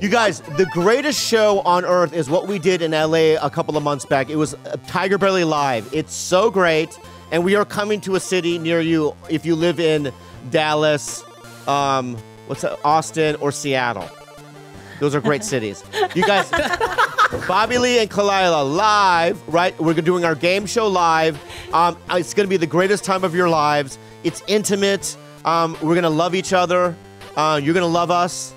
You guys, the greatest show on earth is what we did in LA a couple of months back. It was Tiger Belly Live. It's so great, and we are coming to a city near you if you live in Dallas, Austin, or Seattle. Those are great cities. You guys, Bobby Lee and Khalyla live, right? We're doing our game show live. It's going to be the greatest time of your lives. It's intimate. We're going to love each other. You're going to love us.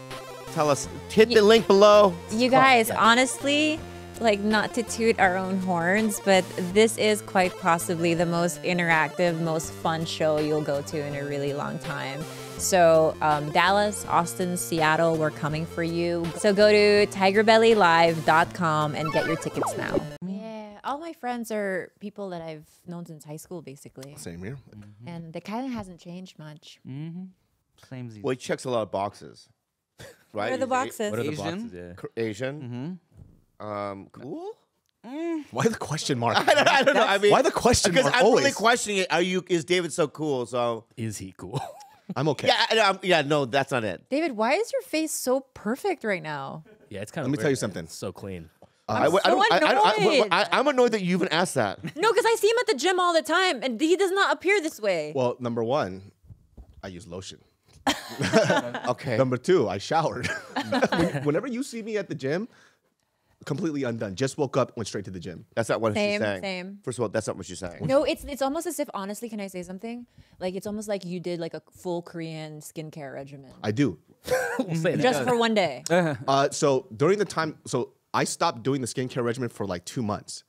Tell us. Hit the link below. You guys, honestly, like, not to toot our own horns, but this is quite possibly the most interactive, most fun show you'll go to in a really long time. So Dallas, Austin, Seattle, we're coming for you. So go to tigerbellylive.com and get your tickets now. Yeah, all my friends are people that I've known since high school, basically. Same here. Mm-hmm. And they kind of hasn't changed much. Mm-hmm. Same. Well, he checks a lot of boxes. Right? What are the boxes? What are the boxes? Asian. Yeah. Asian. Mm-hmm. Cool. Mm. Why the question mark? I don't know. I mean, why the question mark? Because I'm really questioning it. Is David so cool? So is he cool? I'm okay. Yeah. No, that's not it. David, why is your face so perfect right now? Yeah, it's kind of. Let me tell you something. It's so clean. I'm annoyed that you even asked that. No, because I see him at the gym all the time, and he does not appear this way. Well, number one, I use lotion. Okay. Number two, I showered. Whenever you see me at the gym, completely undone. Just woke up, went straight to the gym. That's not what she's saying. Same. First of all, that's not what she's saying. No, it's almost as if, honestly, can I say something? Like, it's almost like you did like a full Korean skincare regimen. I do. We'll say that. Just for one day. So during the time, so I stopped doing the skincare regimen for like 2 months,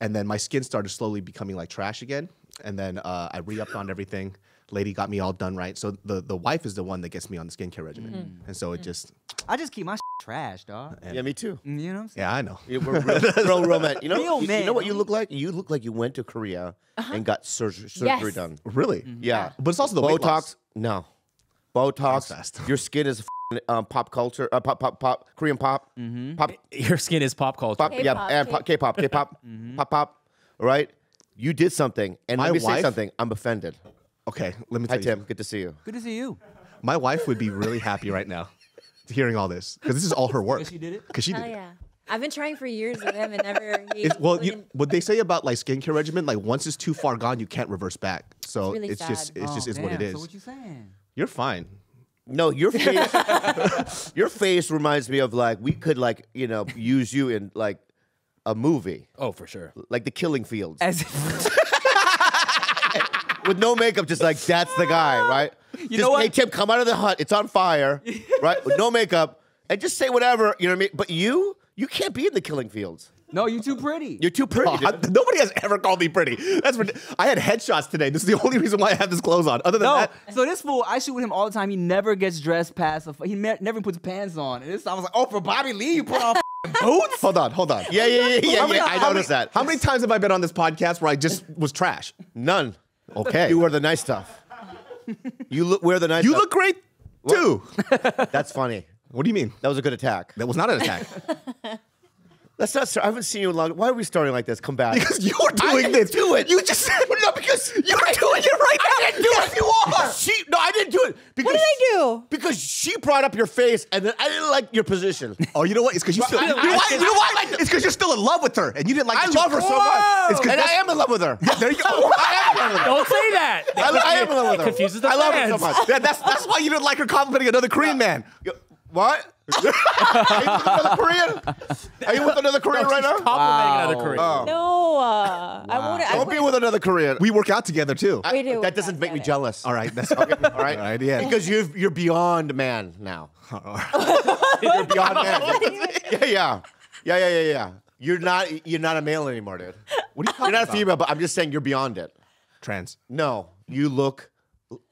and then my skin started slowly becoming like trash again, and then I re-upped on everything. Lady got me all done right. So the wife is the one that gets me on the skincare regimen. Mm-hmm. And so it just... I just keep my trash, dog. Yeah, me too. You know what I'm saying? Yeah, I know. Yeah, we're real romantic. You know what you look like? You look like you went to Korea and got surgery done. Really? Mm-hmm. Yeah. But it's also the Botox. Botox. Your skin is pop culture. Korean pop. Mm-hmm. Your skin is pop culture. K-pop. Right? You did something. And let me say something. I'm offended. Okay, let me tell you. Hi, Tim. Good to see you. Good to see you. My wife would be really happy right now hearing all this, because this is all her work. Because she did it? Because she did it. Hell yeah. I've been trying for years with him and never... What they say about like skincare regimen, like once it's too far gone, you can't reverse back. So it's just what it is. So what you saying? You're fine. No, your face... your face reminds me of like, we could like, you know, use you in like a movie. Oh, for sure. Like The Killing Fields. With no makeup, just like, that's the guy, right? You know what? Hey, Tim, come out of the hut. It's on fire, right? With no makeup. And just say whatever, you know what I mean? But you can't be in The Killing Fields. No, you're too pretty. You're too pretty. Oh, nobody has ever called me pretty. That's ridiculous. I had headshots today. This is the only reason why I have this clothes on. Other than that. So this fool, I shoot with him all the time. He never gets dressed past a... He never puts pants on. And this time I was like, oh, for Bobby Lee, you put on... boots? Hold on. Yeah. I noticed that. How many times have I been on this podcast where I just was trash? None. Okay. You wear the nice stuff. You look great, too. That's funny. What do you mean? That was a good attack. That was not an attack. That's not. I haven't seen you in long. Why are we starting like this? Come back. Because you were doing this. Do it. You just said no. Because you're doing it right now. I didn't do it. You are. No, I didn't do it. Because, what did I do? Because she brought up your face, and then I didn't like your position. Oh, you know what? It's because you still. You know why? It's because you're still in love with her, and you didn't like. I love her so much. It's and I am in love with her. Yeah, there you go. Don't say that. I am in love with her. Confuses the fans. I love her so much. Yeah, that's why you didn't like her complimenting another Korean man. What? Are you with another Korean? Are you with another Korean right now? Complimenting another Korean. Oh. No, Don't be with another Korean. We work out together too. We do. That doesn't make me jealous. All right, that's okay. All right, yeah. Because you're beyond man now. You're beyond man. Yeah. You're not a male anymore, dude. What are you talking about? You're not a female, but I'm just saying you're beyond it. Trans. No, you look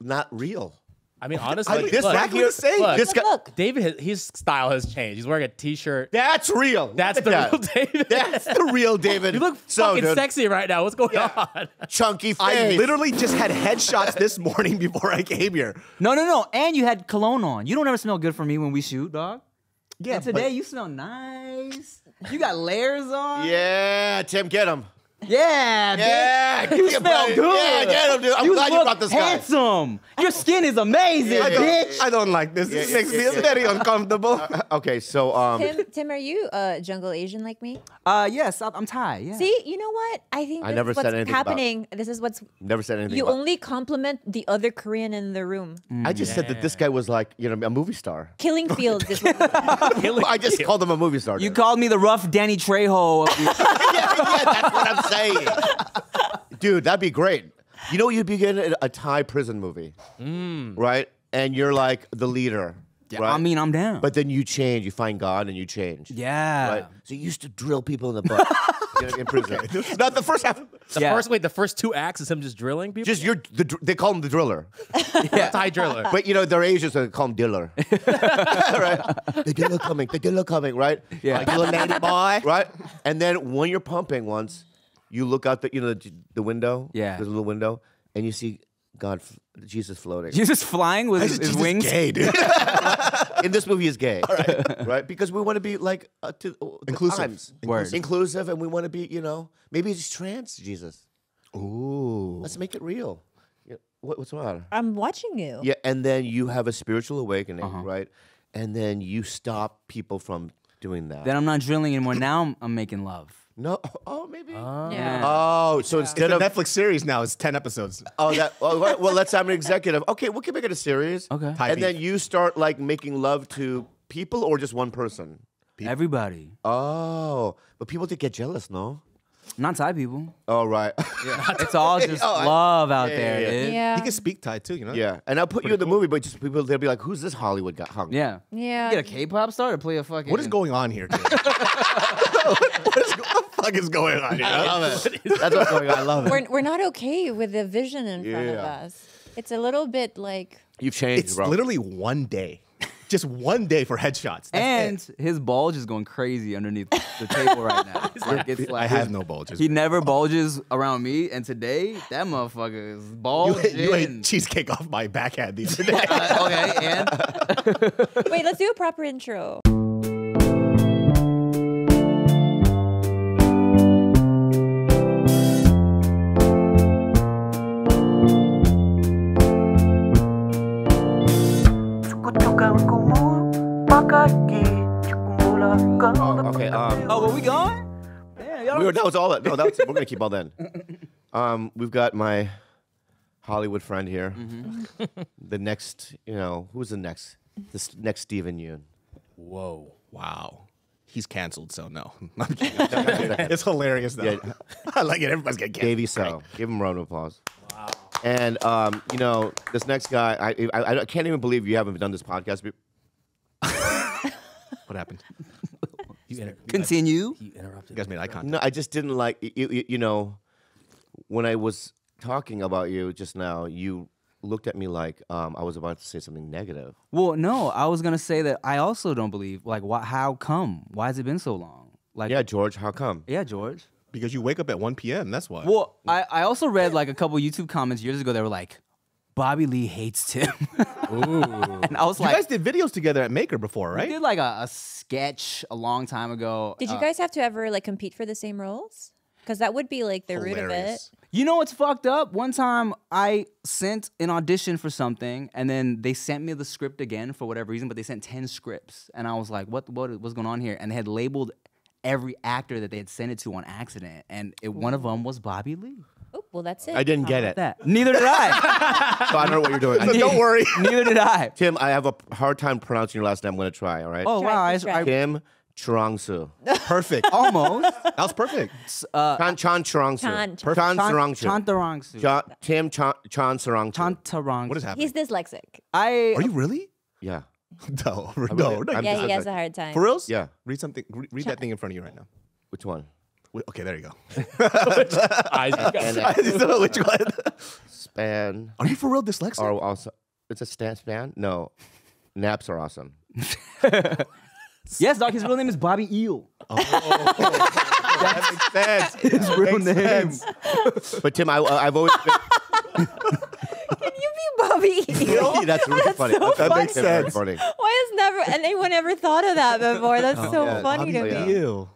not real. I mean, honestly, look, David, his style has changed. He's wearing a T-shirt. That's real. That's the real David. That's the real David. You look fucking sexy right now. What's going on? Chunky face. I literally just had headshots this morning before I came here. No. And you had cologne on. You don't ever smell good for me when we shoot, dog. Yeah. And today you smell nice. You got layers on. Yeah, Tim, get him. Yeah, yeah, bitch. Give me a break. Good. Yeah, get him, dude. I'm glad you brought this handsome. Guy. Handsome. Your skin is amazing, bitch. I don't like this. It makes me very uncomfortable. Okay, so Tim, are you Jungle Asian like me? Yes, I'm Thai. Yeah. See, you know what? I think this is what's happening. This is what's never said anything. You only compliment the other Korean in the room. I just said that this guy was like, you know, a movie star. Killing Fields. I just called him a movie star. You called me the rough Danny Trejo. Yeah, that's what I'm saying. Dude, that'd be great. You know, you'd be getting a Thai prison movie, right? And you're like the leader. Yeah, right? I mean, I'm down. But then you change. You find God and you change. Yeah. Right? So you used to drill people in the butt in prison. Okay. Not the first half. The first, wait, the first two acts is him just drilling people? Just they call him the driller. Yeah. Thai driller. But you know, they're Asians, so they call him diller. Right? The diller coming, the diller coming, right? Yeah. Like, little lady boy. Right? And then when you're pumping once, you look out the, you know, the window. Yeah. There's a little window, and you see God, Jesus floating. Jesus flying with his wings? Jesus gay, dude. In this movie, he's gay. All right. Right? Because we want to be like, inclusive. Inclusive, and we want to be, you know, maybe it's trans, Jesus. Ooh. Let's make it real. What's the matter? I'm watching you. Yeah, and then you have a spiritual awakening, right? And then you stop people from doing that. Then I'm not drilling anymore. Now I'm making love. No, oh, maybe. Oh, yeah. Oh, so instead of Netflix series now, it's 10 episodes. Oh, that. Well, let's have an executive. Okay, we can make it a series. Okay. And then you start like making love to people or just one person? People. Everybody. Oh, but people did get jealous, no? Not Thai people. Oh, right. Yeah. It's all just love out there. Yeah. You can speak Thai too, you know? Yeah. And I'll put you in the movie, but just people, they'll be like, who's this Hollywood guy? Yeah. Yeah. You get a K-pop star to play a fucking... What is going on here? What the fuck is going on here? I love it. That's what's going on. I love it. We're not okay with the vision in front of us. It's a little bit like... You've changed, bro. It's literally one day. Just one day for headshots. That's his bulge is going crazy underneath the table right now. I have no bulges. He never bulges around me, and today, that motherfucker is bulging. You ate cheesecake off my backhand these days. Okay, and? Wait, let's do a proper intro. Oh, were we going? Yeah, that was all that. No, we're going to keep all that in. We've got my Hollywood friend here. The next, you know, who's the next? This next Steven Yeun. Whoa. Wow. He's canceled, so no. I'm kidding. It's hilarious, though. Yeah. I like it. Everybody's getting canceled. Davey So. Give him a round of applause. Wow. And, you know, this next guy, I can't even believe you haven't done this podcast before. What happened? Continue. You interrupted. You guys made eye contact. No, I just didn't like, you know, when I was talking about you just now, you looked at me like I was about to say something negative. Well, no, I was going to say that I also don't believe, like, how come? Why has it been so long? Like, yeah, George, how come? Yeah, George. Because you wake up at 1 p.m., that's why. Well, I also read, like, a couple YouTube comments years ago that were like, Bobby Lee hates Tim. Ooh. And I was like, you guys did videos together at Maker before, right? We did like a sketch a long time ago. Did you guys have to ever like compete for the same roles? Because that would be like the root of it. You know what's fucked up? One time I sent an audition for something and then they sent me the script again for whatever reason, but they sent 10 scripts. And I was like, what's going on here? And they had labeled every actor that they had sent it to on accident. And one of them was Bobby Lee. Oh, well, that's it. I didn't get it. That. Neither did I. So I don't know what you're doing. So don't worry. Neither did I. Tim, I have a hard time pronouncing your last name. I'm going to try, all right? Oh, wow. Tim Chantarangsu. Perfect. Almost. That was perfect. Chantarangsu. Chantarangsu. Tim Chantarangsu. Chantarangsu. What is happening? He's dyslexic. Are you really? Yeah. No. Yeah, he has a hard time. For reals? Yeah. Read something. Read that thing in front of you right now. Which one? Okay, there you go. I don't know which one. Span. Are you for real dyslexic? Are also, it's a span? No. Naps are awesome. Yes, Doc, his real name is Bobby Eel. Oh. That makes sense. His real name. But Tim, I've always been... Can you be Bobby Eel? That's really funny. So that makes sense. Funny. Why has anyone ever thought of that before? That's so funny to me. Bobby Eel.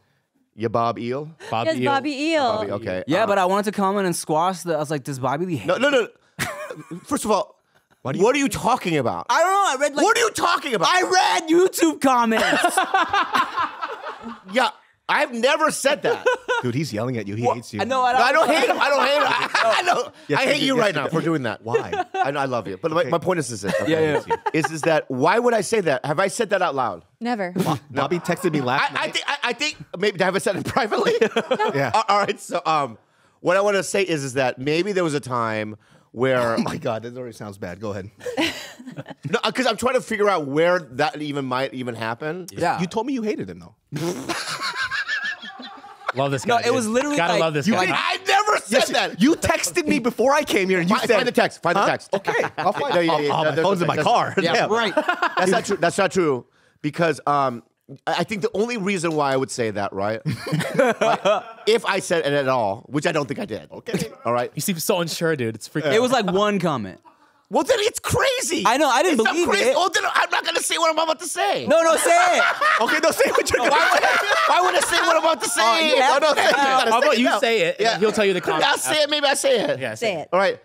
Yeah, Bob Eel? Yes, Eel. Bobby Eel. Bobby, okay. Yeah, but I wanted to comment and squash the... I was like, does Bobby Lee hate No. First of all, what are you talking about? I don't know. I read like... What are you talking about? I read YouTube comments. Yeah, I've never said that. Dude, he's yelling at you. He hates you. No, I don't hate him. I don't hate him. I hate you right now for doing that. Why? I love you. But my point is this. Okay, is that why would I say that? Have I said that out loud? Never. Well, Bobby texted me last night. I think maybe have I said it privately? No. Yeah. All right. So what I want to say is that maybe there was a time where... Oh my God, that already sounds bad. Go ahead. No, because I'm trying to figure out where that even might even happen. Yeah. You told me you hated him though. Love this guy. No, it was literally gotta like, love this guy. I never said that. You texted me before I came here, and you said, "Find the text. Find the text." Okay, I'll find it. My phone's in my car. Yeah, right. That's not true. That's not true. Because I think the only reason why I would say that, right, if I said it at all, which I don't think I did. Okay. All right. You seem so unsure, dude. It's freaking. It was like one comment. Well, then it's crazy. I know. I didn't believe it. Oh, then I'm not going to say what I'm about to say. No, no, say it. Okay, no, say what you're going to say. Why would I say what I'm about to say? No, no, say it. How about you say it, and he'll tell you the comment. I'll say it. Maybe I say it. Yeah, say it. All right.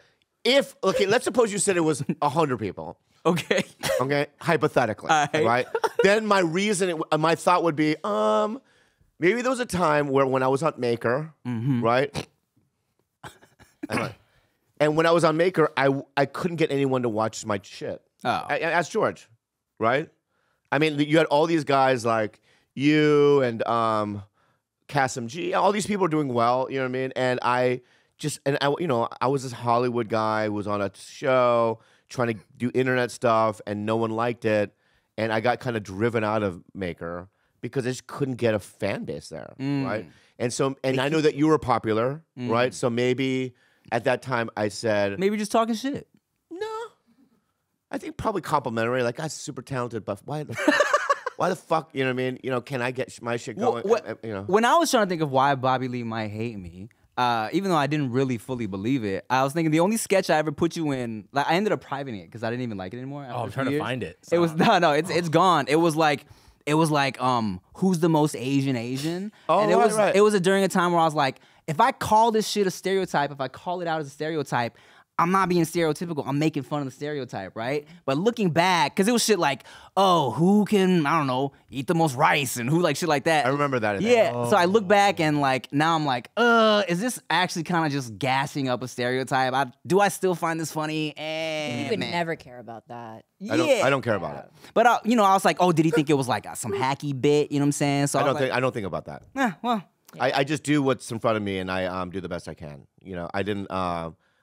If, okay, let's suppose you said it was 100 people. Okay. Okay, hypothetically, right? Then my reason, my thought would be, maybe there was a time where when I was on Maker, right? And when I was on Maker, I couldn't get anyone to watch my shit. Oh. Ask George, right? I mean, you had all these guys like you and Kasim G. All these people are doing well, you know what I mean? And I you know, I was this Hollywood guy who was on a show trying to do internet stuff, and no one liked it. And I got kind of driven out of Maker because I just couldn't get a fan base there, right? And so, and I know that you were popular, right? So maybe. At that time, I said... Maybe just talking shit. No. I think probably complimentary. Like, I'm super talented, but why the, why the fuck, you know what I mean? You know, can I get my shit going? Well, you know. When I was trying to think of why Bobby Lee might hate me, even though I didn't really fully believe it, I was thinking the only sketch I ever put you in... Like, I ended up privating it because I didn't even like it anymore. Oh, I'm trying to find it. So. It was... No, it's gone. It was like... It was like, who's the most Asian? Oh, and it was during a time where I was like, if I call this shit a stereotype, if I call it out as a stereotype, I'm not being stereotypical. I'm making fun of the stereotype, right? But looking back, because it was shit like, oh, who can, I don't know, eat the most rice and who like shit like that. I remember that. Yeah. Oh. So I look back and like, now I'm like, is this actually kind of just gassing up a stereotype? Do I still find this funny? You would never care about that. Yeah. I don't care about it. But you know, I was like, oh, did he think it was like some hacky bit? You know what I'm saying? So I don't think about that. Yeah. Well, yeah. I just do what's in front of me, and I do the best I can. You know, I didn't.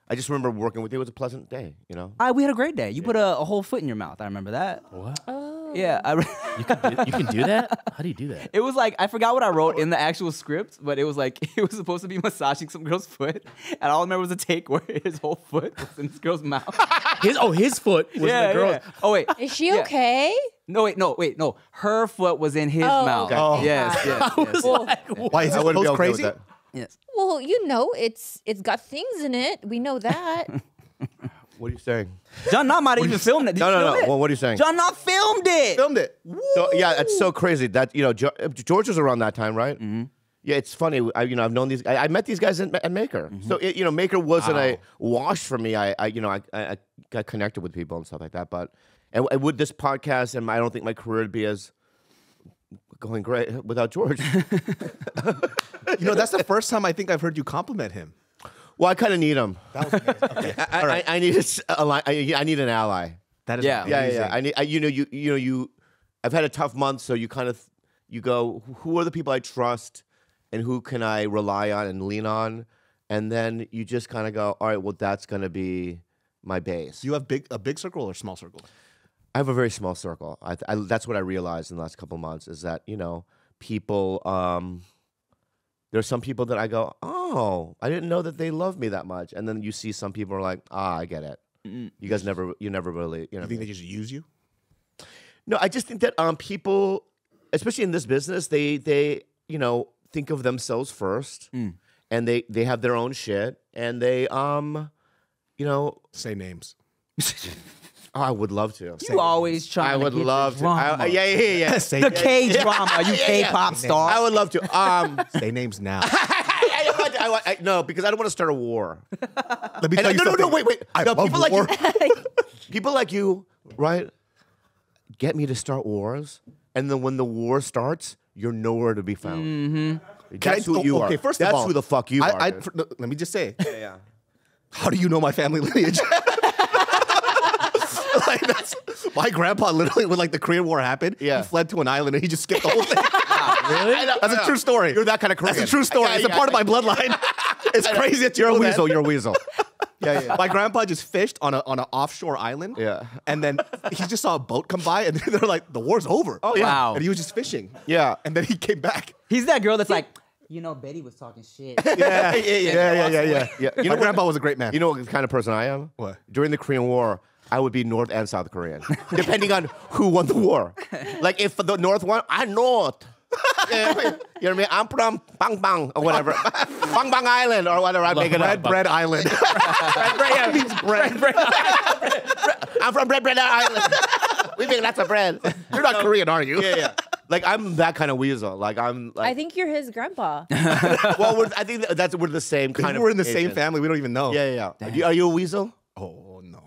I just remember working with you. It was a pleasant day. You know, we had a great day. You put a whole foot in your mouth. I remember that. What? Oh. Yeah. You can do that? How do you do that? It was like, I forgot what I wrote in the actual script, but it was like, it was supposed to be massaging some girl's foot. And all I remember was a take where his whole foot was in this girl's mouth. His foot was in the girl's. Yeah. Oh, wait. Is she okay? No, wait, no. Her foot was in his mouth. Okay. Oh. Yes. I was like, why is this post crazy? With that? Yes. Well, you know, it's got things in it. We know that. What are you saying? John Knott might have even filmed it. No. Well, what are you saying? John Knott filmed it. Filmed it. Woo. So yeah, it's so crazy that, you know, George was around that time, right? Mm-hmm. Yeah, it's funny. You know, I've known these. I met these guys at Maker. Mm-hmm. So you know, Maker wasn't a wash for me. I got connected with people and stuff like that. But and would this podcast and I don't think my career would be as going great without George. You know, that's the first time I think I've heard you compliment him. Well, I kind of need him. That was amazing. Okay. I need an ally. That is amazing. Yeah. I've had a tough month, so you kind of you go, who are the people I trust, and who can I rely on and lean on, and then you just kind of go, all right, well, that's going to be my base. You have a big circle or small circle? I have a very small circle. That's what I realized in the last couple of months is that, you know, people. There's some people that I go, oh, I didn't know that they love me that much, and then you see some people are like, ah, I get it. You guys you never really, you know. You think they just use you? No, I just think that people, especially in this business, they you know think of themselves first, and they have their own shit, and they you know say names. Oh, I would love to. You always try. I would love to. Yeah. The K drama. You K pop star. I would love to. Say names now. No, because I don't want to start a war. Let me tell you something. No, wait. I love war. People like you, right? Get me to start wars, and then when the war starts, you're nowhere to be found. Mm-hmm. That's who you are. Okay, first of all, that's who the fuck you are. Let me just say. Yeah. How do you know my family lineage? Like that's, my grandpa literally, when like the Korean War happened, he fled to an island and he just skipped the whole thing. Really? That's a true story. You're that kind of Korean. That's a true story. It's a part of my bloodline. It's crazy that you're a weasel. You're a weasel. Yeah. My grandpa just fished on an offshore island. Yeah. And then he just saw a boat come by and they're like, the war's over. Oh, yeah. Wow. And he was just fishing. Yeah. And then he came back. He's that girl that's like, you know, Betty was talking shit. Yeah. You know, grandpa was a great man. You know what kind of person I am? What? During the Korean War, I would be North and South Korean, depending on who won the war. Like if the North won, I'm North. You know what I mean? I'm from Bang Bang or whatever. Bang Bang Island or whatever. I make it Red Bread Island. Bread means bread. I'm from Red Bread Island. We make lots of bread. You're not Korean, are you? Yeah. Like I'm that kind of weasel. Like I'm. Like, I think you're his grandpa. Well, I think that's we're the same kind of. We're in the same family. We don't even know. Yeah. Are you a weasel? Oh no.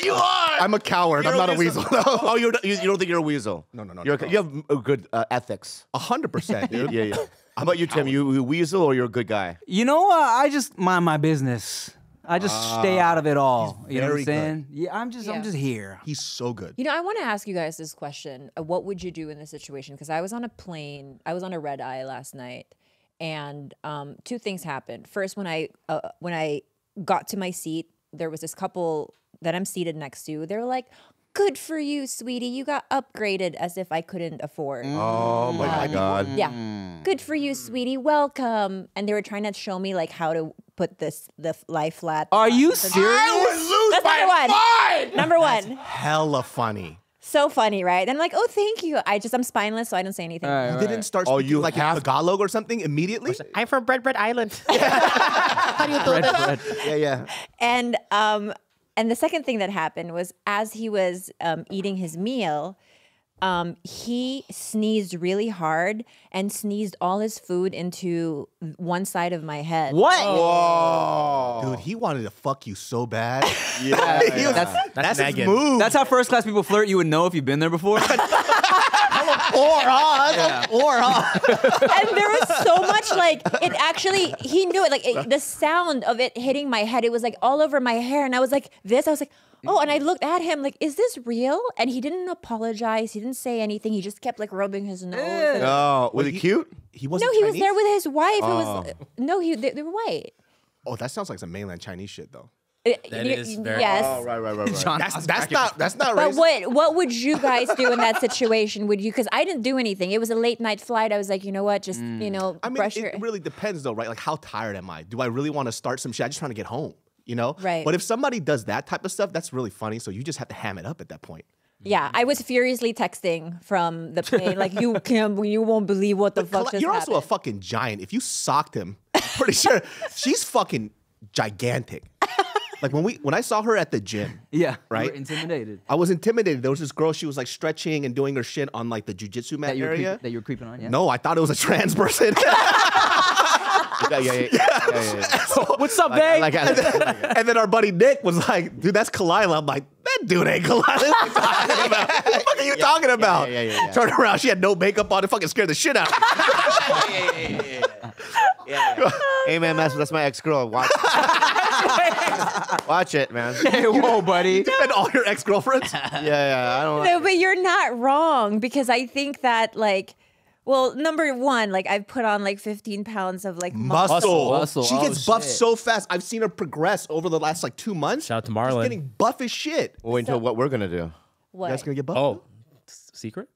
You are. I'm a coward. I'm not a weasel. No. Oh, you don't think you're a weasel? No. You have a good ethics. 100%, dude. Yeah. How about you, Tim? You a weasel or you're a good guy? You know, I just mind my business. I just stay out of it all. You know what I'm saying? Yeah, I'm just here. He's so good. You know, I want to ask you guys this question. What would you do in this situation? Because I was on a plane. I was on a red eye last night, and two things happened. First, when I got to my seat, there was this couple that I'm seated next to. They were like, "Good for you, sweetie. You got upgraded," as if I couldn't afford. Oh my God. Yeah. "Good for you, sweetie. Welcome." And they were trying to show me like how to put the lie flat. Are you serious? I would lose my mind. Number one. That's hella funny. So funny, right? And I'm like, "Oh, thank you." I'm spineless, so I don't say anything. You didn't start speaking you like have Tagalog or something immediately? I'm from Bread Bread Island. How do you do that? Yeah. And the second thing that happened was as he was eating his meal, he sneezed really hard and sneezed all his food into one side of my head. What? Whoa. Dude, he wanted to fuck you so bad. Yeah. That's his move. That's how first class people flirt. You would know if you've been there before. And there was so much like it actually he knew it like the sound of it hitting my head, it was like all over my hair, and I was like this. I was like, oh, and I looked at him like, is this real? And he didn't apologize. He didn't say anything. He just kept like rubbing his nose. Oh, was he cute? He wasn't. No, he was there with his wife. Oh. It was no, they were white. Oh, that sounds like some mainland Chinese shit though. That is very oh, right. That's not racist. But what would you guys do in that situation? Would you? Because I didn't do anything. It was a late night flight. I was like, you know what? Just you know, I mean, it really depends though, right? Like, how tired am I? Do I really want to start some shit? I'm just trying to get home, you know? Right. But if somebody does that type of stuff, that's really funny. So you just have to ham it up at that point. Yeah, I was furiously texting from the plane. Like, you won't believe what the fuck just happened. You're also a fucking giant. If you socked him, I'm pretty sure she's fucking gigantic. Like when I saw her at the gym, right? You were intimidated. I was intimidated. There was this girl. She was like stretching and doing her shit on like the jujitsu mat area. That you were creeping on. Yeah. No, I thought it was a trans person. Yeah. So, what's up, babe? And then our buddy Nick was like, "Dude, that's Khalyla." I'm like, "That dude ain't Khalyla." What the fuck are you talking about? Yeah. Turned around. She had no makeup on. It fucking scared the shit out of me. Yeah. Hey man, that's my ex-girl. Watch it, man. Hey, whoa, buddy. Defend all your ex-girlfriends. Yeah. I don't know. No, but you're not wrong because I think that like, well, number one, like I've put on like 15 pounds of like muscle. She gets buffed so fast. I've seen her progress over the last like 2 months. Shout out to Marlon. She's getting buff as shit. Well, wait until what we're gonna do. What? You guys gonna get buff? Oh, secret?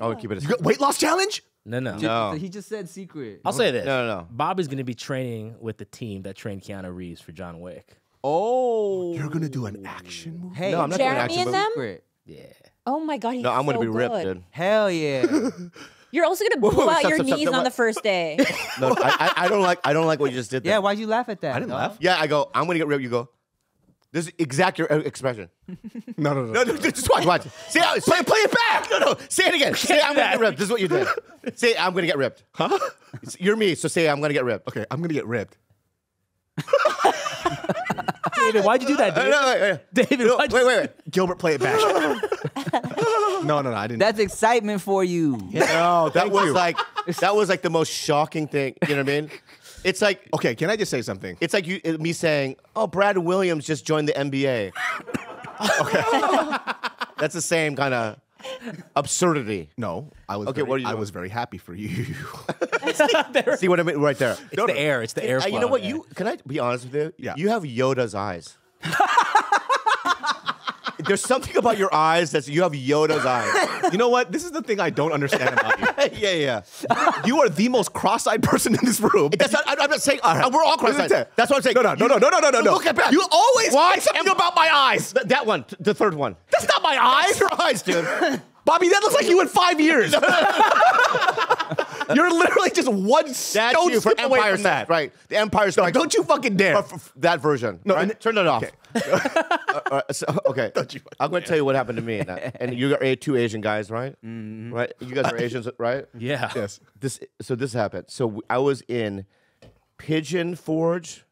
Oh, keep it a secret. Weight loss challenge? No. He just said secret. I'll say this. No. Bobby's going to be training with the team that trained Keanu Reeves for John Wick. Oh. You're going to do an action movie? Hey, no, I'm not doing an action movie. Secret. Yeah. Oh, my God. No, I'm going to be ripped, dude. Hell yeah. You're also going to blow out your knees on the first day. No, I don't like what you just did there. Yeah, why'd you laugh at that? I didn't laugh. Yeah, I go, I'm going to get ripped. You go. This exact expression. No. Just watch. Watch. Say, play it back. No. Say it again. Say, I'm gonna get ripped. This is what you did. Say, I'm gonna get ripped. Huh? You're me. So say, I'm gonna get ripped. Okay, I'm gonna get ripped. David, why'd you do that, David? No. David, no, wait. Gilbert, play it back. No, I didn't. That's excitement for you. Yeah. No, that was like the most shocking thing. You know what I mean? It's like, okay, can I just say something? It's like me saying, oh, Brad Williams just joined the NBA. Okay. That's the same kind of absurdity. No, I was, I was very happy for you. See what I mean? Right there. It's the air. It's the air. You know what? Yeah. Can I be honest with you? Yeah. You have Yoda's eyes. There's something about your eyes that you have Yoda's eyes. You know what? This is the thing I don't understand about you. Yeah. You are the most cross-eyed person in this room. That's not, I'm not saying we're all cross-eyed. That's what I'm saying. No. Look at that. You always say something about my eyes. That one, the third one. That's not my eyes. That's your eyes, dude. Bobby, that looks like you in 5 years. You're literally just one stone skip away from Empire State. Right. The Empire State. Don't you fucking dare. That version. No, right? Turn it off. Okay. Okay. I'm going to tell you what happened to me. And you are two Asian guys, right? Mm-hmm. Right. You guys are Asians, right? Yeah. Yes. So this happened. So I was in Pigeon Forge,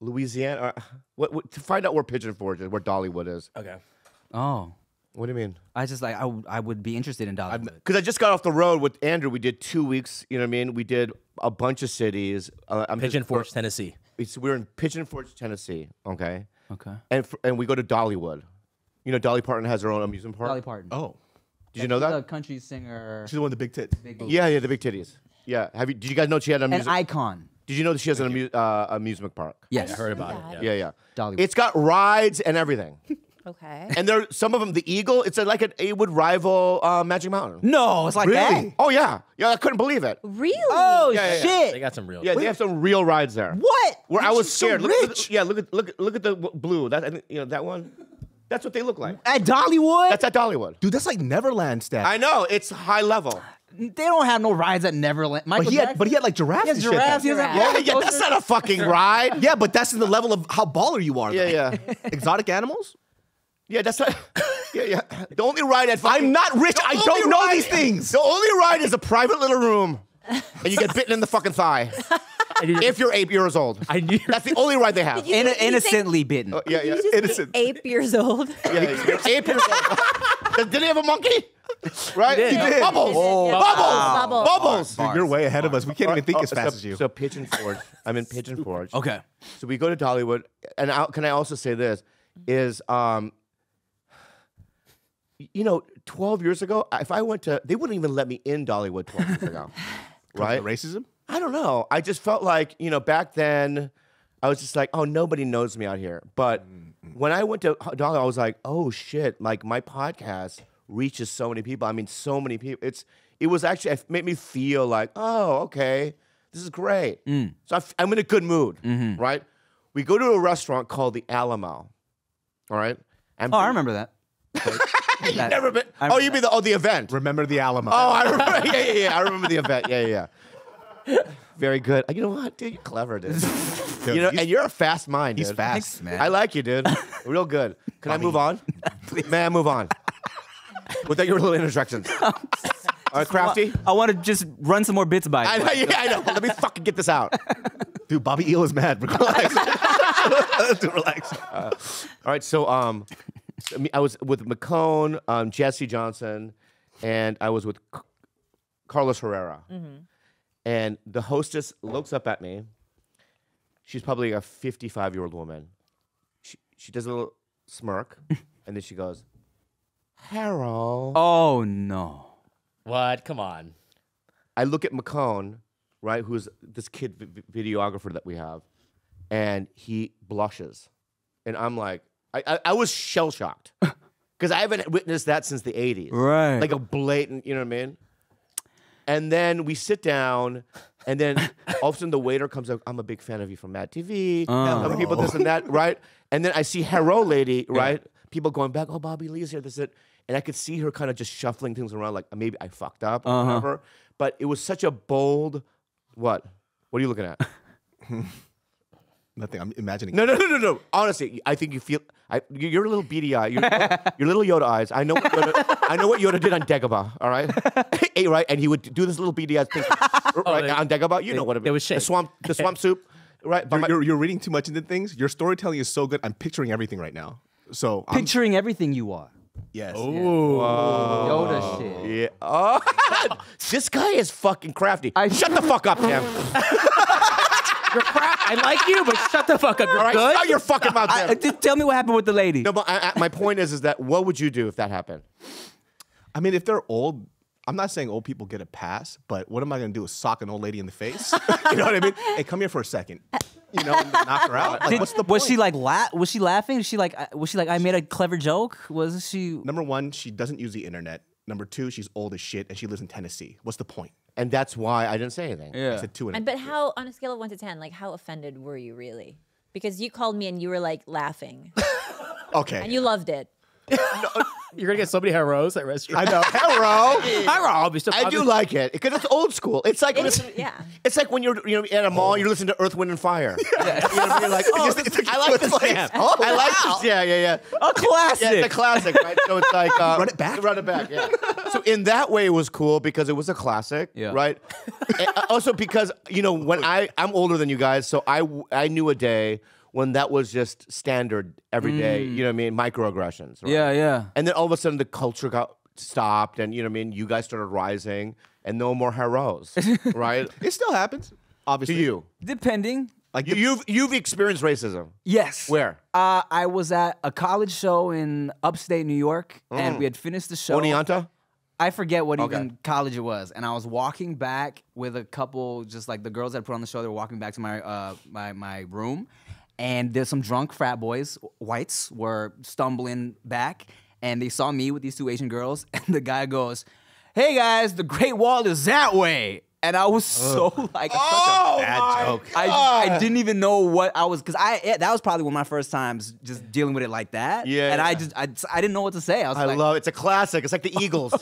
Louisiana. To find out where Pigeon Forge is, where Dollywood is. Okay. Oh. What do you mean? I just like I would be interested in Dollywood because I just got off the road with Andrew. We did 2 weeks. You know what I mean? We did a bunch of cities. Pigeon Forge, Tennessee. We're in Pigeon Forge, Tennessee. Okay. Okay. And we go to Dollywood. You know, Dolly Parton has her own amusement park. Dolly Parton. Oh, did you know that? She's a country singer. She's the one with the big tits. Yeah, the big titties. Yeah. Did you guys know she had an icon? Did you know that she has an amusement park? Yes, I heard about it. Yeah. Dollywood. It's got rides and everything. Okay. And there, some of them, the Eagle, it's like it would rival Magic Mountain. No, it's like that. Oh yeah, I couldn't believe it. Really? Oh shit! They got some real. Yeah, they have some real rides there. What? Where I was scared. So rich. Look at the blue. That that one. That's what they look like at Dollywood. That's at Dollywood, dude. That's like Neverland stuff. I know. It's high level. They don't have no rides at Neverland. But he had like giraffes. He has giraffes. Yeah, that's not a fucking ride. Yeah, but that's the level of how baller you are. Yeah. Exotic animals. Yeah, that's right. Yeah. The only ride at I'm not rich. I don't know these things. The only ride is a private little room, and you get bitten in the fucking thigh if you're 8 years old. That's the only ride they have. Innocently bitten. Yeah. Innocent. 8 years old. Yeah. 8 years old. Did he have a monkey? Right? He did. Bubbles. Oh. Bubbles. Dude, you're way ahead of us. We can't even think as fast as you. So Pigeon Forge. I'm in Pigeon Forge. Okay. So we go to Dollywood, and can I also say this is. You know, 12 years ago, if I went to... They wouldn't even let me in Dollywood 12 years ago. Right? Racism? I don't know. I just felt like, you know, back then, I was just like, oh, nobody knows me out here. But when I went to Dollywood, I was like, oh, shit. Like, my podcast reaches so many people. I mean, so many people. It was actually... It made me feel like, oh, okay. This is great. Mm. So I'm in a good mood. Mm-hmm. Right? We go to a restaurant called the Alamo. All right? And I remember that. You've never been. Oh, you mean the event? Remember the Alamo? Oh, I remember. Yeah. I remember the event. Yeah. Very good. You know what, dude? You're clever, dude. You know, and you're a fast mind. Dude. He's fast, man. I like you, dude. Real good. Can I move on? Please. May I move on? Without your little interjections. All right, Crafty. I want to just run some more bits by you. I know. Let me fucking get this out, dude. Bobby Eel is mad. Relax. All right, so I was with McCone, Jesse Johnson, and I was with Carlos Herrera. Mm-hmm. And the hostess looks up at me. She's probably a 55-year-old woman. She does a little smirk, and then she goes, Harold. Oh, no. What? Come on. I look at McCone, right, who's this kid videographer that we have, and he blushes. And I'm like, I was shell-shocked because I haven't witnessed that since the 80s. Right. Like a blatant, you know what I mean? And then we sit down, and then all of a sudden the waiter comes up, I'm a big fan of you from Mad TV, other people this and that, right? And then I see Hero Lady, right? Yeah. People going back, oh, Bobby Lee's here, this and that. And I could see her kind of just shuffling things around like maybe I fucked up or whatever. But it was such a bold, what? What are you looking at? Nothing. I'm imagining. No. Honestly, I think you feel. You're a little beady eye. You're little Yoda eyes. I know. What Yoda, I know what Yoda did on Dagobah. All right, right, and he would do this little beady eyes thing on Dagobah. You know what I mean? It was shit. The swamp soup. Right. You're reading too much into things. Your storytelling is so good. I'm picturing everything right now. So picturing everything you are. Yes. Oh, Yoda shit. Yeah. Oh, this guy is fucking crafty. Shut the fuck up, Tim. You're crap. I like you, but shut the fuck up. You're right. Good. Shut your fucking mouth. Tell me what happened with the lady. No, but my point is that what would you do if that happened? I mean, if they're old, I'm not saying old people get a pass, but what am I going to do is sock an old lady in the face? You know what I mean? Hey, come here for a second. You know, and knock her out. Like, what's the point? Was she like was she laughing? Was she like I made a clever joke? Was she? Number one, she doesn't use the internet. Number two, she's old as shit and she lives in Tennessee. What's the point? And that's why I didn't say anything. Yeah. I said 2 and a half. But how, on a scale of 1 to 10, like how offended were you really? Because you called me and you were like laughing. Okay. And you loved it. No, you're gonna get so many heroes at restaurants. I know. Hero. I do like it because it's old school. It's like it's like when you're at a mall, you're listening to Earth, Wind, and Fire. Yeah. You know what I mean? Like, I like this jam. Oh, I like this. Yeah. A classic. Yeah, it's a classic, right? So it's like run it back. Run it back. Yeah. So in that way, it was cool because it was a classic, right? And also because when I'm older than you guys, so I knew a day when that was just standard every day, you know what I mean? Microaggressions. Right? Yeah. And then all of a sudden the culture got stopped and, you know what I mean? You guys started rising and no more heroes, right? It still happens, obviously. To you. Depending. Like you've experienced racism. Yes. Where? I was at a college show in upstate New York and we had finished the show. Oneonta? I forget what even college it was, and I was walking back with a couple, just like the girls that put on the show, they were walking back to my, my room. And there's some drunk frat boys, whites, were stumbling back. And they saw me with these two Asian girls. And the guy goes, "Hey, guys, the Great Wall is that way." And I was so like, such a bad joke. I didn't even know what I was, because that was probably one of my first times just dealing with it like that. Yeah. And I didn't know what to say. I was like, love it. It's a classic. It's like the Eagles.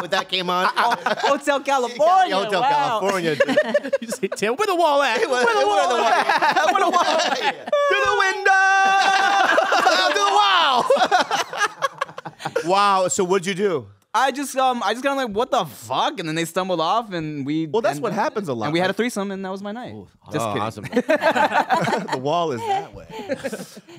When that came on. Hotel California. Hotel California. You say, Tim, where the wall at? Where the wall at? Where the wall at? Through the window. Through the wall. Wow. So what'd you do? I just kind of like, what the fuck? And then they stumbled off and we... Well, that's what happens a lot. And we had a threesome and that was my night. Ooh, just kidding. Awesome. The wall is that way.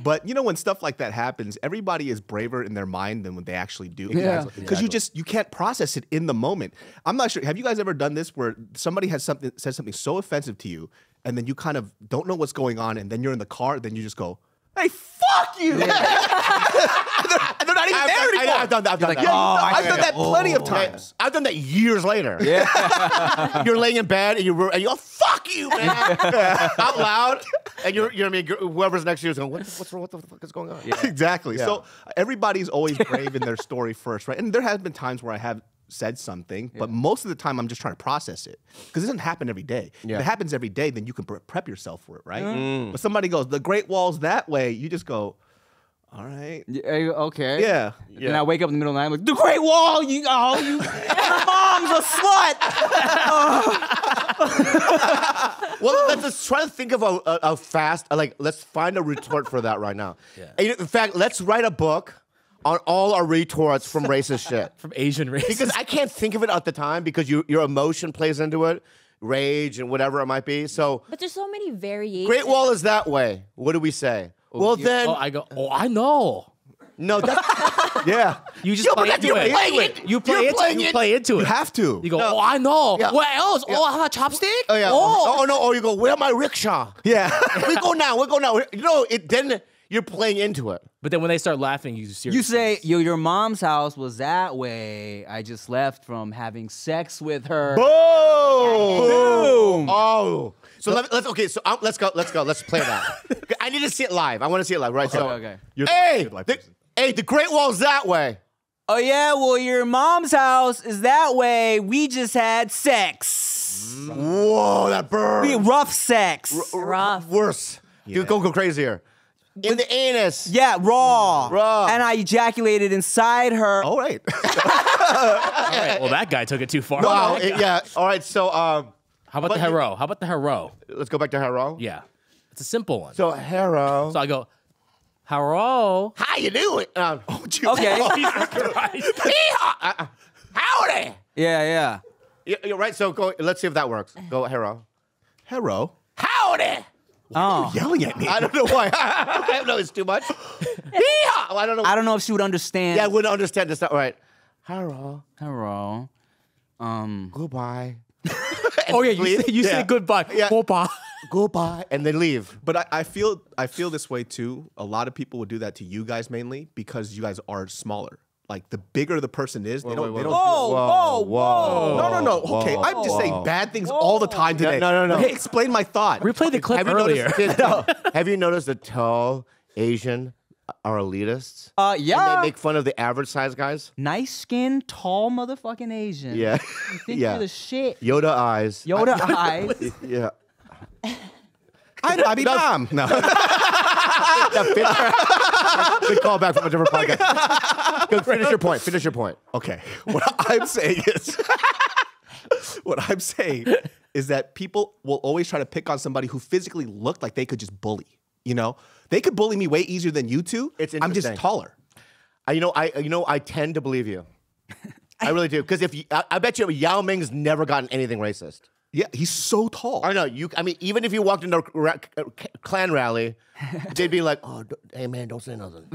But you know, when stuff like that happens, everybody is braver in their mind than what they actually do. Yeah. Because you can't process it in the moment. I'm not sure, have you guys ever done this where somebody has said something so offensive to you and then you kind of don't know what's going on and then you're in the car and then you just go, "Hey, fuck you!" Yeah. They're not even there anymore. I've done that plenty of times. I've done that years later. Yeah. You're laying in bed and you go, "Fuck you, man!" Out loud, and whoever's next to you is going, "What the fuck is going on?" Yeah. Exactly. Yeah. So everybody's always brave in their story first, right? And there have been times where I have said something, but most of the time I'm just trying to process it because it doesn't happen every day. Yeah. If it happens every day, then you can prep yourself for it, right? Mm. But somebody goes, "The Great Wall's that way," you just go, "All right, okay, yeah." And I wake up in the middle of the night, I'm like, "The Great Wall, you your mom's a slut." Well, let's just try to think of a fast, like, let's find a retort for that right now. Yeah. In fact, let's write a book on all our retorts from racist shit. From Asian race. Because I can't think of it at the time because your emotion plays into it, rage and whatever it might be. So, but there's so many variations. Great Wall is that way. What do we say? Oh, well, then. Oh, I go, "Oh, I know." No, that's, yeah. You just play into it. You play into it. You have to. You go, "Oh, I know." Yeah. "What else? Yeah. Oh, I have a chopstick?" Oh, yeah. Oh, no. Or you go, "Where my rickshaw?" Yeah. "We go now. We go now." You know, it then. You're playing into it. But then when they start laughing, you seriously. You say, "Yo, your mom's house was that way. I just left from having sex with her." Boom! Boom! Oh. So let's go. Let's play that. I need to see it live. I want to see it live, right? Okay, so, okay. Hey, the Great Wall's that way. "Oh yeah, well, your mom's house is that way. We just had sex." Whoa, that burns. Rough sex. Rough. Worse. Yeah. Dude, go crazier. In the anus. Yeah, raw. And I ejaculated inside her. All right. All right. Well, that guy took it too far. No, yeah. All right. So, how about the hero? Let's go back to hero. Yeah. It's a simple one. So hello. So I go, hello. How you doing? Okay. Jesus Christ. Howdy. Yeah, yeah. You're right. So go. Let's see if that works. Go hello. Hello. Howdy. Oh. You're yelling at me. I don't know why. I don't know. It's too much. Yeehaw! I don't know. I don't know if she would understand. Yeah, I wouldn't understand this. All right. Hello. Hello. Goodbye. Oh yeah, you say goodbye. Yeah. Goodbye. Goodbye, and they leave. But I feel this way too. A lot of people would do that to you guys mainly because you guys are smaller. Like the bigger the person is, they don't. Whoa! No. Okay, I'm just saying bad things all the time today. No. Hey, explain my thought. Replay the clip earlier. Have you noticed the tall Asian? Are elitists. Yeah. And they make fun of the average size guys. Nice skin, tall motherfucking Asian. Yeah. You think you're the shit. Yoda eyes. Yoda eyes. Yeah. I mean, mom. No. Good call back from a different podcast. Go finish your point. Finish your point. Okay. What I'm saying is that people will always try to pick on somebody who physically looked like they could just bully. You know, they could bully me way easier than you two. It's interesting. I'm just taller. I tend to believe you. I really do. Because if you, I bet you Yao Ming's never gotten anything racist. Yeah, he's so tall. I know. I mean, even if you walked into a Klan rally, they'd be like, "Oh, hey man, don't say nothing.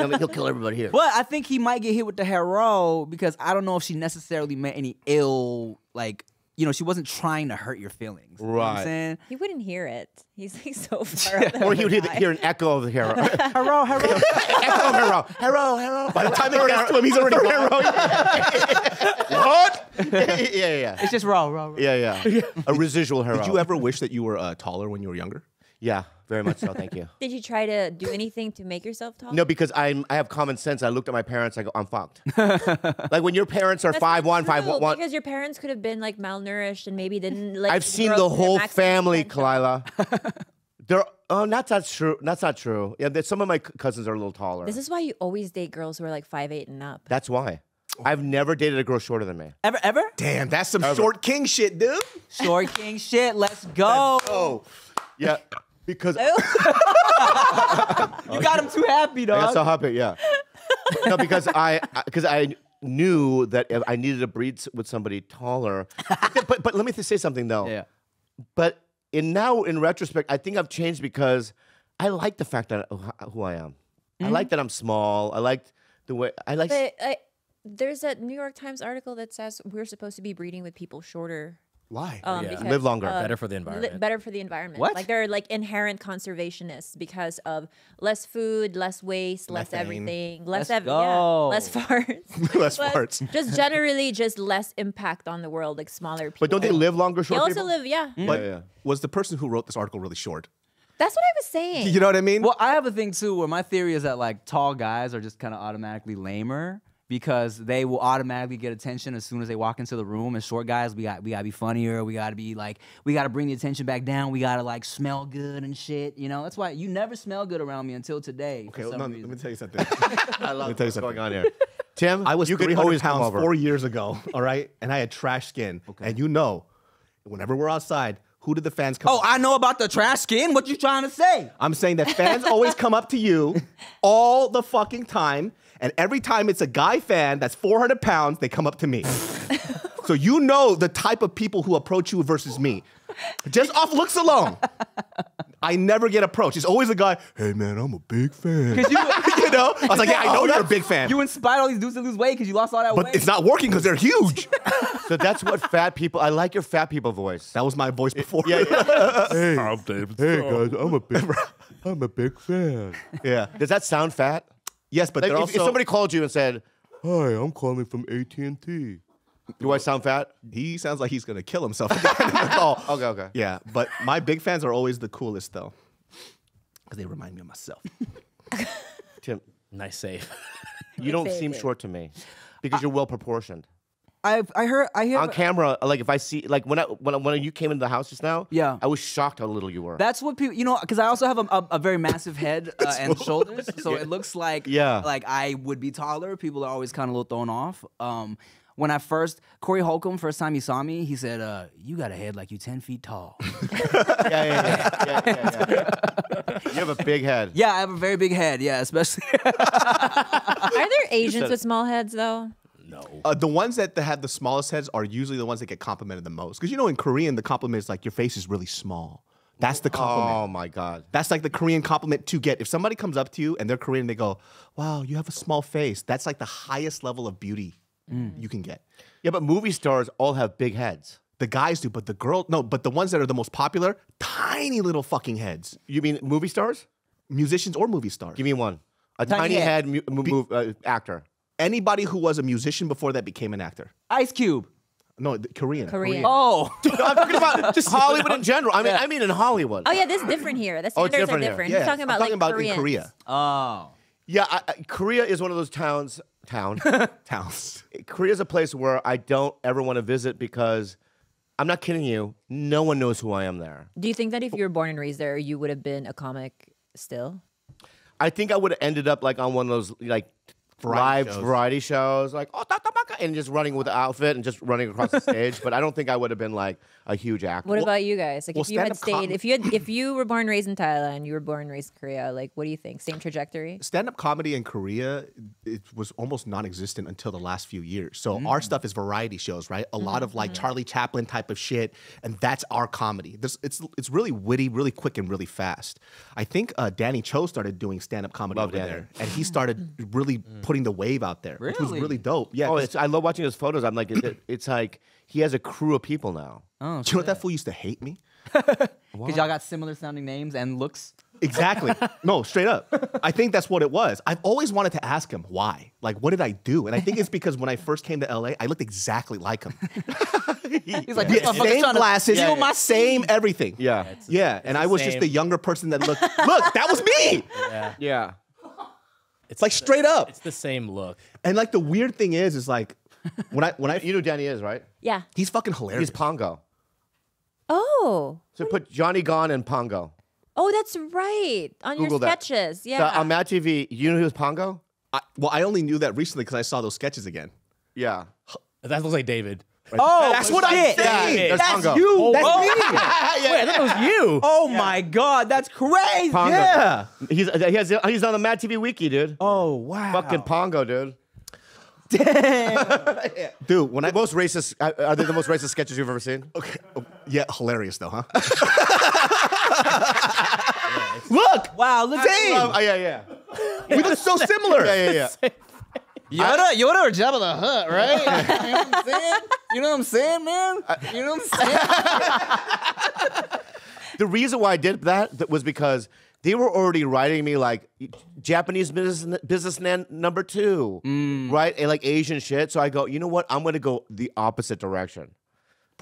I mean, he'll kill everybody here." But I think he might get hit with the hero because I don't know if she necessarily meant any ill, like. You know, she wasn't trying to hurt your feelings. Right. You know what I'm saying? He wouldn't hear it. He's like so far. Yeah. Or he would hear an echo of the hero. Hero, hero. Echo of hero. Hero, hero. By the time it gets to him, he's already gone. What? Yeah. It's just raw. Yeah. A residual hero. Did you ever wish that you were taller when you were younger? Yeah, very much so. Thank you. Did you try to do anything to make yourself taller? No, because I have common sense. I looked at my parents. I go, I'm fucked. Like when your parents are 5'1", 5'1". Because your parents could have been like malnourished and maybe didn't like. I've seen the whole family, Khalyla. That's not true. That's not true. Yeah, some of my cousins are a little taller. This is why you always date girls who are like 5'8" and up. That's why. I've never dated a girl shorter than me. Ever? Damn, that's some short king shit, dude. Short king shit. Let's go. Oh, yeah. Because you got him too happy, dog. I got so happy, yeah. No, because I knew that if I needed to breed with somebody taller. But let me say something though. Yeah. But in retrospect, I think I've changed because I like the fact that who I am. Mm-hmm. I like that I'm small. I like the way I like. But there's a New York Times article that says we're supposed to be breeding with people shorter. Why? Because, live longer, better for the environment. Better for the environment. What? Like they're like inherent conservationists because of less food, less waste, less everything, less farts, less farts. Just generally, just less impact on the world, like smaller people. But don't they live longer? Short. They also live, yeah. But was the person who wrote this article really short? That's what I was saying. You know what I mean? Well, I have a thing too, where my theory is that like tall guys are just kind of automatically lamer. Because they will automatically get attention as soon as they walk into the room. And short guys, we gotta be funnier. We gotta be like, we gotta bring the attention back down. We gotta like smell good and shit. You know, that's why you never smell good around me until today. Okay, let me tell you something. I love what's going on here. Tim, I was 300 pounds 4 years ago. All right, and I had trash skin. Okay. And you know, whenever we're outside. Who did the fans come up? Oh, I know about the trash skin. What you trying to say? I'm saying that fans always come up to you all the fucking time. And every time it's a guy fan that's 400 pounds, they come up to me. So you know the type of people who approach you versus me. Just off looks alone. I never get approached. It's always a guy, hey man, I'm a big fan. You know? I was like, yeah, I know you're a big fan. You inspired all these dudes to lose weight because you lost all that weight. But it's not working because they're huge. So that's what fat people, I like your fat people voice. That was my voice before. Yeah. Hey, I'm David So. Hey guys, I'm a big fan. Yeah. Does that sound fat? Yes, but like if somebody called you and said, hi, I'm calling from AT&T. Do I sound fat? He sounds like he's gonna kill himself. Okay. Yeah, but my big fans are always the coolest though, because they remind me of myself. Tim, nice save. You don't seem short to me, because you're well proportioned. I hear on camera, like if I see, like when you came into the house just now, yeah, I was shocked how little you were. That's what people, you know, because I also have a very massive head and shoulders, so it looks like I would be taller. People are always kind of a little thrown off. when I first, Corey Holcomb, first time he saw me, he said, you got a head like you 10 feet tall. Yeah. You have a big head. Yeah, I have a very big head, yeah, especially. Are there Asians with small heads, though? No. The ones that have the smallest heads are usually the ones that get complimented the most. Because, you know, in Korean, the compliment is like, your face is really small. That's the compliment. Oh, my God. That's like the Korean compliment to get. If somebody comes up to you and they're Korean and they go, wow, you have a small face, that's like the highest level of beauty you can get. Yeah, but movie stars all have big heads. The guys do, but the girl, no, but the ones that are the most popular, tiny little fucking heads. You mean movie stars? Musicians or movie stars. Give me one. A tiny head actor. Anybody who was a musician before that became an actor. Ice Cube. No, Korean. Oh, no, I'm talking about just Hollywood in general. I mean, yeah. I mean in Hollywood. Oh yeah, this is different here. The standards are different. Yeah. He's talking about like Korea. Oh, yeah. Korea is one of those towns. Korea is a place where I don't ever want to visit because I'm not kidding you. No one knows who I am there. Do you think that if you were born and raised there, you would have been a comic still? I think I would have ended up like on one of those like variety shows, like and just running with the outfit and just running across the stage. But I don't think I would have been like a huge actor. What about you guys? Like if you had stayed, if you were born and raised in Thailand, you were born and raised in Korea. Like, what do you think? Same trajectory? Stand-up comedy in Korea, it was almost non-existent until the last few years. So our stuff is variety shows, right? A lot of like Charlie Chaplin type of shit, and that's our comedy. It's really witty, really quick, and really fast. I think Danny Cho started doing stand-up comedy over there, and he started really putting the wave out there, which was really dope. Yeah, I love watching those photos. I'm like, it's like he has a crew of people now. Oh, do you know what that fool used to hate me? Because y'all got similar sounding names and looks. Exactly. No, straight up. I think that's what it was. I've always wanted to ask him why. Like, what did I do? And I think it's because when I first came to LA, I looked exactly like him. He's like, same glasses, same everything. Yeah, yeah. And I was just the younger person that looked. Look, that was me. Yeah. It's like straight up. It's the same look. And like the weird thing is like when I you know Danny is, right? Yeah. He's fucking hilarious. He's Pongo. Oh. So put Johnny Gone and Pongo. Oh, that's right. On Google your sketches. That. Yeah. So on Mad TV, you know who's Pongo? Well, I only knew that recently because I saw those sketches again. Yeah. That looks like David. Right. Oh, that's what I think. That's you. Oh, that's me. Yeah. Wait, I thought it was you. Oh my God, that's crazy. Pongo. Yeah, he's on the Mad TV Wiki, dude. Oh wow, fucking Pongo, dude. Damn, dude. When are they the most racist sketches you've ever seen? Okay, yeah, hilarious though, huh? Look, wow, look, yeah. We look so similar. Yeah. Yoda or Jabba the Hutt, right? You know what I'm saying? You know what I'm saying, man? You know what I'm saying? The reason why I did that was because they were already writing me like Japanese businessman number 2, right? And like Asian shit. So I go, you know what? I'm going to go the opposite direction.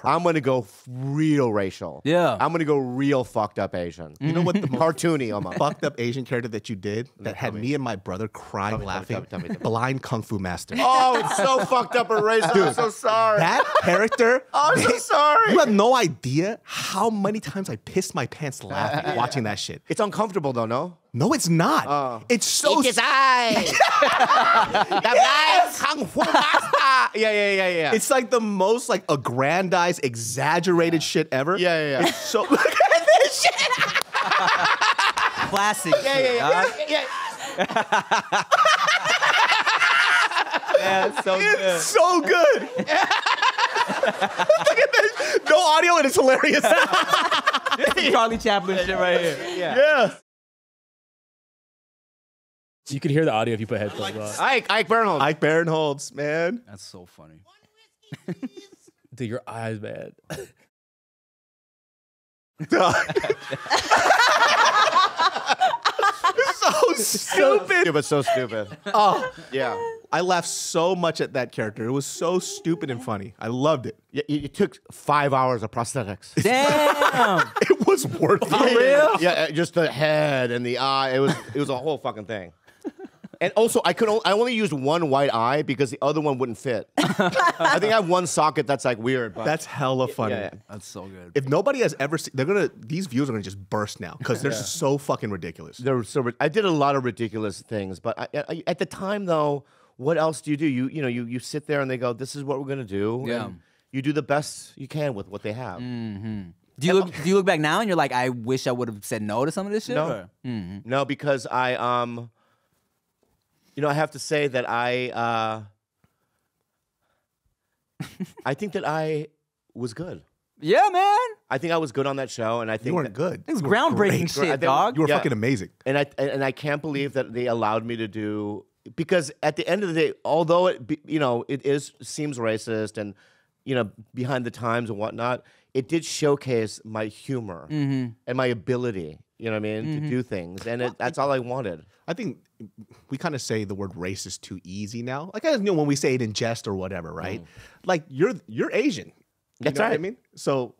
I'm going to go real racial. Yeah. I'm going to go real fucked up Asian. You know what? The cartoony almost. Fucked up Asian character that you did that had me and my brother crying laughing. Blind Kung Fu Master. Oh, it's so fucked up and racist. Dude, I'm so sorry. That character. Oh, I'm so sorry. You have no idea how many times I pissed my pants laughing watching that shit. It's uncomfortable though, no? No, it's not. It's so. It's his eyes. Kung Fu Master. Yeah. It's like the most like aggrandized, exaggerated shit ever. Yeah. It's so. Look at this shit. Classic. Yeah. Yeah, it's so good. Yeah. Look at this. No audio and it's hilarious. This is Charlie Chaplin shit right here. Yeah. You could hear the audio if you put headphones on. Ike Barinholtz. Ike Barinholtz, man. That's so funny. Dude, your eyes, man. So stupid. But so stupid. Oh, yeah. I laughed so much at that character. It was so stupid and funny. I loved it. It took 5 hours of prosthetics. Damn. It was worth it. For real? Yeah, just the head and the eye. It was a whole fucking thing. And also, I only used one white eye because the other one wouldn't fit. I think I have one socket that's like weird. But that's hella funny. Yeah. That's so good. If nobody has ever seen, these views are gonna just burst now because they're so fucking ridiculous. I did a lot of ridiculous things, but at the time though, what else do? You sit there and they go, this is what we're gonna do. Yeah. And you do the best you can with what they have. Mm-hmm. Do you look back now and you're like, I wish I would have said no to some of this shit? No, mm-hmm. No, because I have to say that I think that I was good. Yeah, man. I think I was good on that show, and I think you weren't good. It was groundbreaking shit, dog. You were fucking amazing. And I can't believe that they allowed me to do, because at the end of the day, although it seems racist and behind the times and whatnot, it did showcase my humor and my ability. You know what I mean? Mm-hmm. To do things, and that's all I wanted. I think we kind of say the word racist too easy now. Like, when we say it in jest or whatever, right? Mm. Like you're Asian. That's right. What I mean, so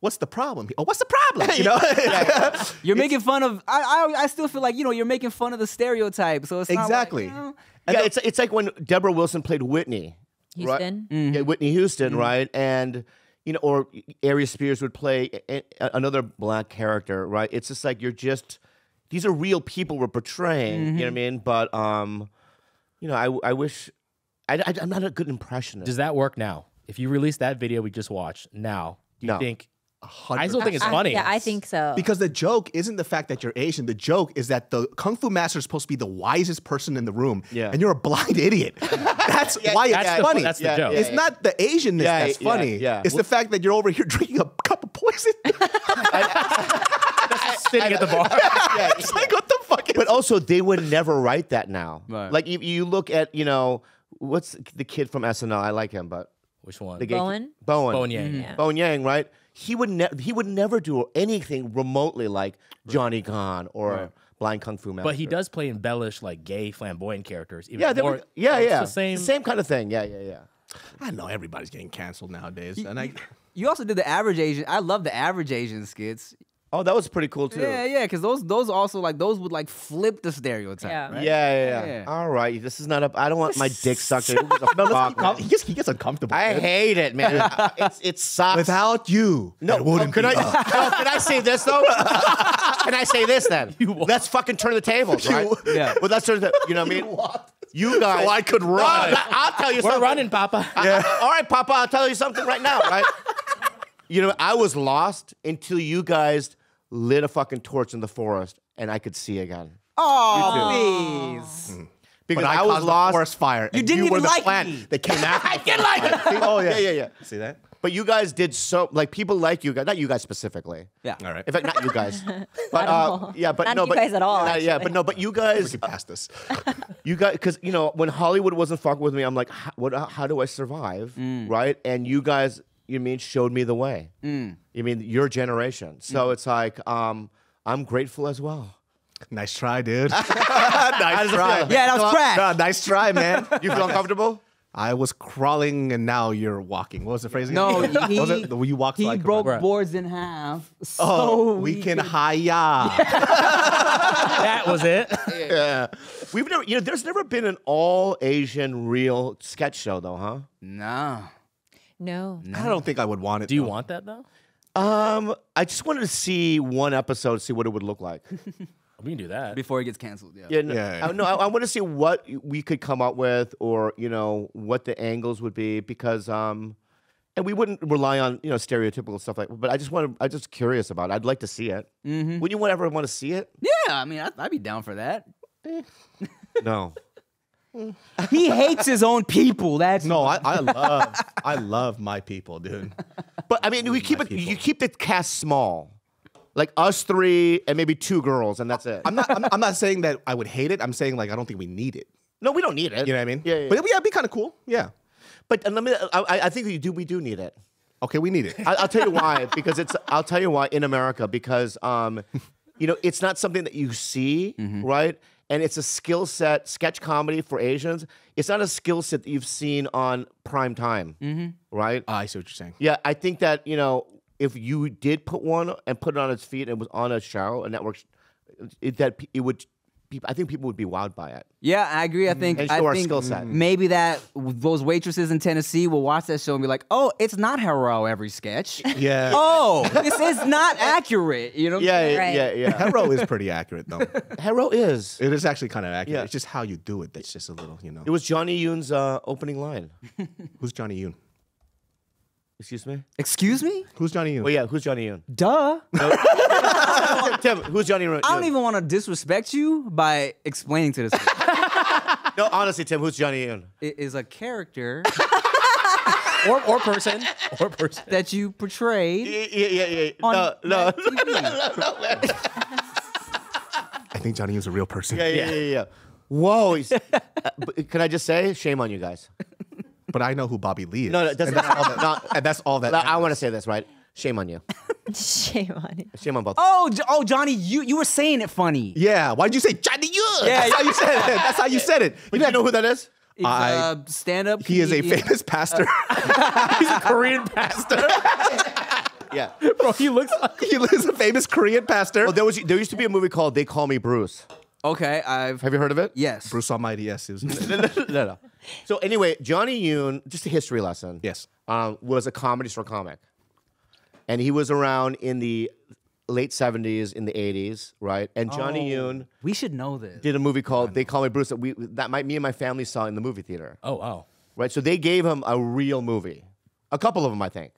what's the problem? Oh, what's the problem? You know, you're making fun of. I still feel like you're making fun of the stereotype. So it's exactly. Not like, yeah, it's like when Deborah Wilson played Whitney Houston. Right? Mm-hmm. Yeah, Whitney Houston, right? And or Aries Spears would play another black character, right? It's just like these are real people we're portraying. Mm-hmm. You know what I mean? But I wish I'm not a good impressionist. Does that work now? If you release that video we just watched now, do you think? 100%. I still think it's funny. Yeah, I think so. Because the joke isn't the fact that you're Asian. The joke is that the Kung Fu Master is supposed to be the wisest person in the room, and you're a blind idiot. That's why it's funny. That's the joke. It's not the Asianness that's funny. Yeah. It's the fact that you're over here drinking a cup of poison. That's sitting at the bar. It's like, what the fuck is... But also, they would never write that now. Right. Like, you look at, what's the kid from SNL? I like him, but... Which one? Bowen. Bowen Yang. Mm-hmm. Bowen Yang, right? He would never do anything remotely like Johnny Khan or Blind Kung Fu Master. But he does play embellish like gay flamboyant characters. Even more. It's the same kind of thing. Yeah. I know everybody's getting canceled nowadays. You also did the Average Asian. I love the Average Asian skits. Oh, that was pretty cool too. Yeah, because those also would flip the stereotype. Yeah. Right? Yeah. All right, this is not I don't want my dick sucked. He gets uncomfortable. I hate it, man. It sucks. Without you, can I say this though? Can I say this then? Let's fucking turn the tables, right? Well, let's turn the. You know what I mean? You guys. So I could run. No, I'll tell you something. We're running, Papa. All right, Papa. I'll tell you something right now, right? I was lost until you guys lit a fucking torch in the forest, and I could see again. Oh, please! Mm. Because I was lost. Forest fire. You didn't even like me. They came after. I didn't like it. Oh yeah. See that? But you guys did so. Like people like you guys, not you guys specifically. Yeah. All right. In fact, not you guys. But yeah, but not no, you but guys at all. Yeah, but no, but you guys. We can pass this. You guys, because when Hollywood wasn't fucking with me, I'm like, how do I survive? Mm. Right? And you guys. Showed me the way. Mm. Your generation. So it's like, I'm grateful as well. Nice try, dude. Nice try. Yeah, that was trash. No, nice try, man. You feel uncomfortable? I was crawling and now you're walking. What was the phrase again? No, he broke boards in half. So we can hi-ya. That was it. Yeah. We've never, there's never been an all-Asian real sketch show though, huh? No. No. I don't think I would want it. Do you want that though? I just wanted to see one episode, see what it would look like. We can do that before it gets canceled. Yeah. I want to see what we could come up with, or what the angles would be, because and we wouldn't rely on stereotypical stuff like. But I'm just curious about it. I'd like to see it. Mm-hmm. Would you ever want to see it? Yeah, I'd be down for that. No. He hates his own people. That's I love my people, dude. But we keep it. You keep the cast small, like us three and maybe two girls, and that's it. I'm not saying that I would hate it. I'm saying I don't think we need it. No, we don't need it. You know what I mean? Yeah. But it'd be kind of cool. Yeah. But let me. I think we do. We do need it. Okay, we need it. I'll tell you why. Because it's. I'll tell you why in America. Because it's not something that you see, right? And it's a skill set, sketch comedy for Asians. It's not a skill set that you've seen on prime time, right? I see what you're saying. Yeah, I think that, if you did put one and put it on its feet and it was on a show, a network, that it would I think people would be wowed by it. Yeah, I agree. I think skill set. Maybe that those waitresses in Tennessee will watch that show and be like, "Oh, it's not Hero every sketch. Yeah. Oh, this is not accurate. You know. Yeah. Hero is pretty accurate though. Hero is. It is actually kind of accurate. Yeah. It's just how you do it that's just a little, you know. It was Johnny Yoon's opening line. Who's Johnny Yoon? Excuse me? Excuse me? Who's Johnny Yoon? Well, yeah, who's Johnny Yoon? Duh. No. Tim, who's Johnny Yoon? I don't even want to disrespect you by explaining to this. No, honestly, Tim, who's Johnny Yoon? It is a character or person that you portrayed. Yeah. No. I think Johnny Yoon's a real person. Yeah. Whoa. Can I just say, shame on you guys. But I know who Bobby Lee is. No, that's all that. I want to say this, right? Shame on you. Shame on you. Shame on both. Oh, Johnny, you were saying it funny. Yeah. Why'd you say Johnny Yoon? Yeah, that's how you said it. That's how you said it. You know who that is? Stand-up. He is a famous pastor. He's a Korean pastor. Yeah. Bro, he looks a famous Korean pastor. Well, there used to be a movie called They Call Me Bruce. Okay, Have you heard of it? Yes. Bruce Almighty, yes. No. So anyway, Johnny Yoon, just a history lesson. Yes. Was a comedy store comic. And he was around in the late 70s, in the 80s, right? And Johnny Yoon... We should know this. ...did a movie called They Call Me Bruce that me and my family saw in the movie theater. Oh, wow. Right, so they gave him a real movie. A couple of them, I think.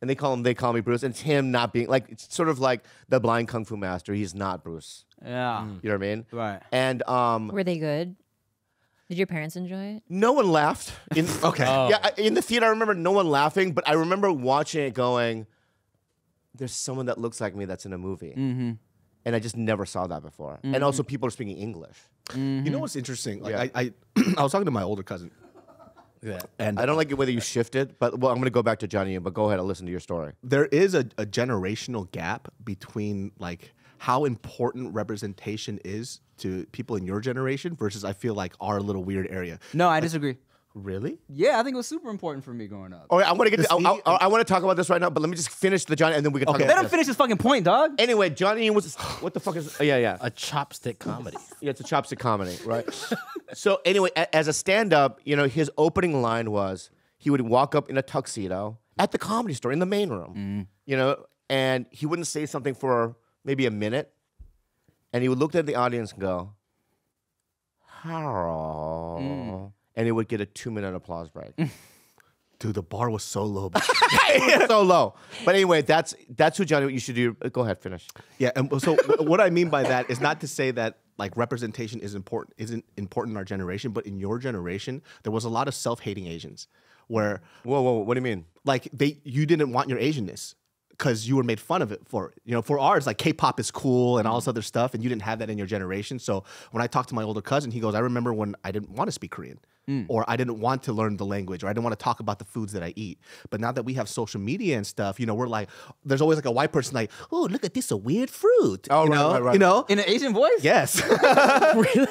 And They Call Me Bruce, and it's him not being... like it's sort of like the blind Kung Fu master. He's not Bruce. Yeah. You know what I mean? Right. And were they good? Did your parents enjoy it? No one laughed. Okay. Oh. Yeah, in the theater I remember no one laughing, but I remember watching it going, there's someone that looks like me that's in a movie. Mm-hmm. And I just never saw that before. Mm-hmm. And also people are speaking English. Mm-hmm. You know what's interesting? Like, yeah. I was talking to my older cousin. Yeah. And I don't like it whether you shifted, but well, I'm going to go back to Johnny, but go ahead and listen to your story. There is a generational gap between like how important representation is to people in your generation versus I feel like our little weird area. No, I disagree. Really? Yeah, I think it was super important for me growing up. All right, I want to get. I want to talk about this right now, but let me just finish the Johnny, and then we can talk. Let him finish his fucking point, dog. Anyway, Johnny was what the fuck is? Yeah. A chopstick comedy. Yeah, it's a chopstick comedy, right? So anyway, as a stand-up, you know, his opening line was he would walk up in a tuxedo at the comedy store in the main room, you know, and he wouldn't say something for maybe a minute, and he would look at the audience and go, "How?" And it would get a 2-minute applause break. Dude, the bar was so low. But anyway, that's who Johnny, what you should do. Go ahead, finish. Yeah, and so what I mean by that is not to say that like representation is important, isn't important in our generation, but in your generation, there was a lot of self-hating Asians where— Whoa, what do you mean? Like you didn't want your Asianness because you were made fun of it for it. You know, for ours, like K-pop is cool and all this other stuff, and you didn't have that in your generation. So when I talked to my older cousin, he goes, I remember when I didn't want to speak Korean. Or I didn't want to learn the language, or I didn't want to talk about the foods that I eat. But now that we have social media and stuff, you know, we're like, there's always like a white person like, oh, look at this, a weird fruit. Oh, right. You know? In an Asian voice? Yes. Really?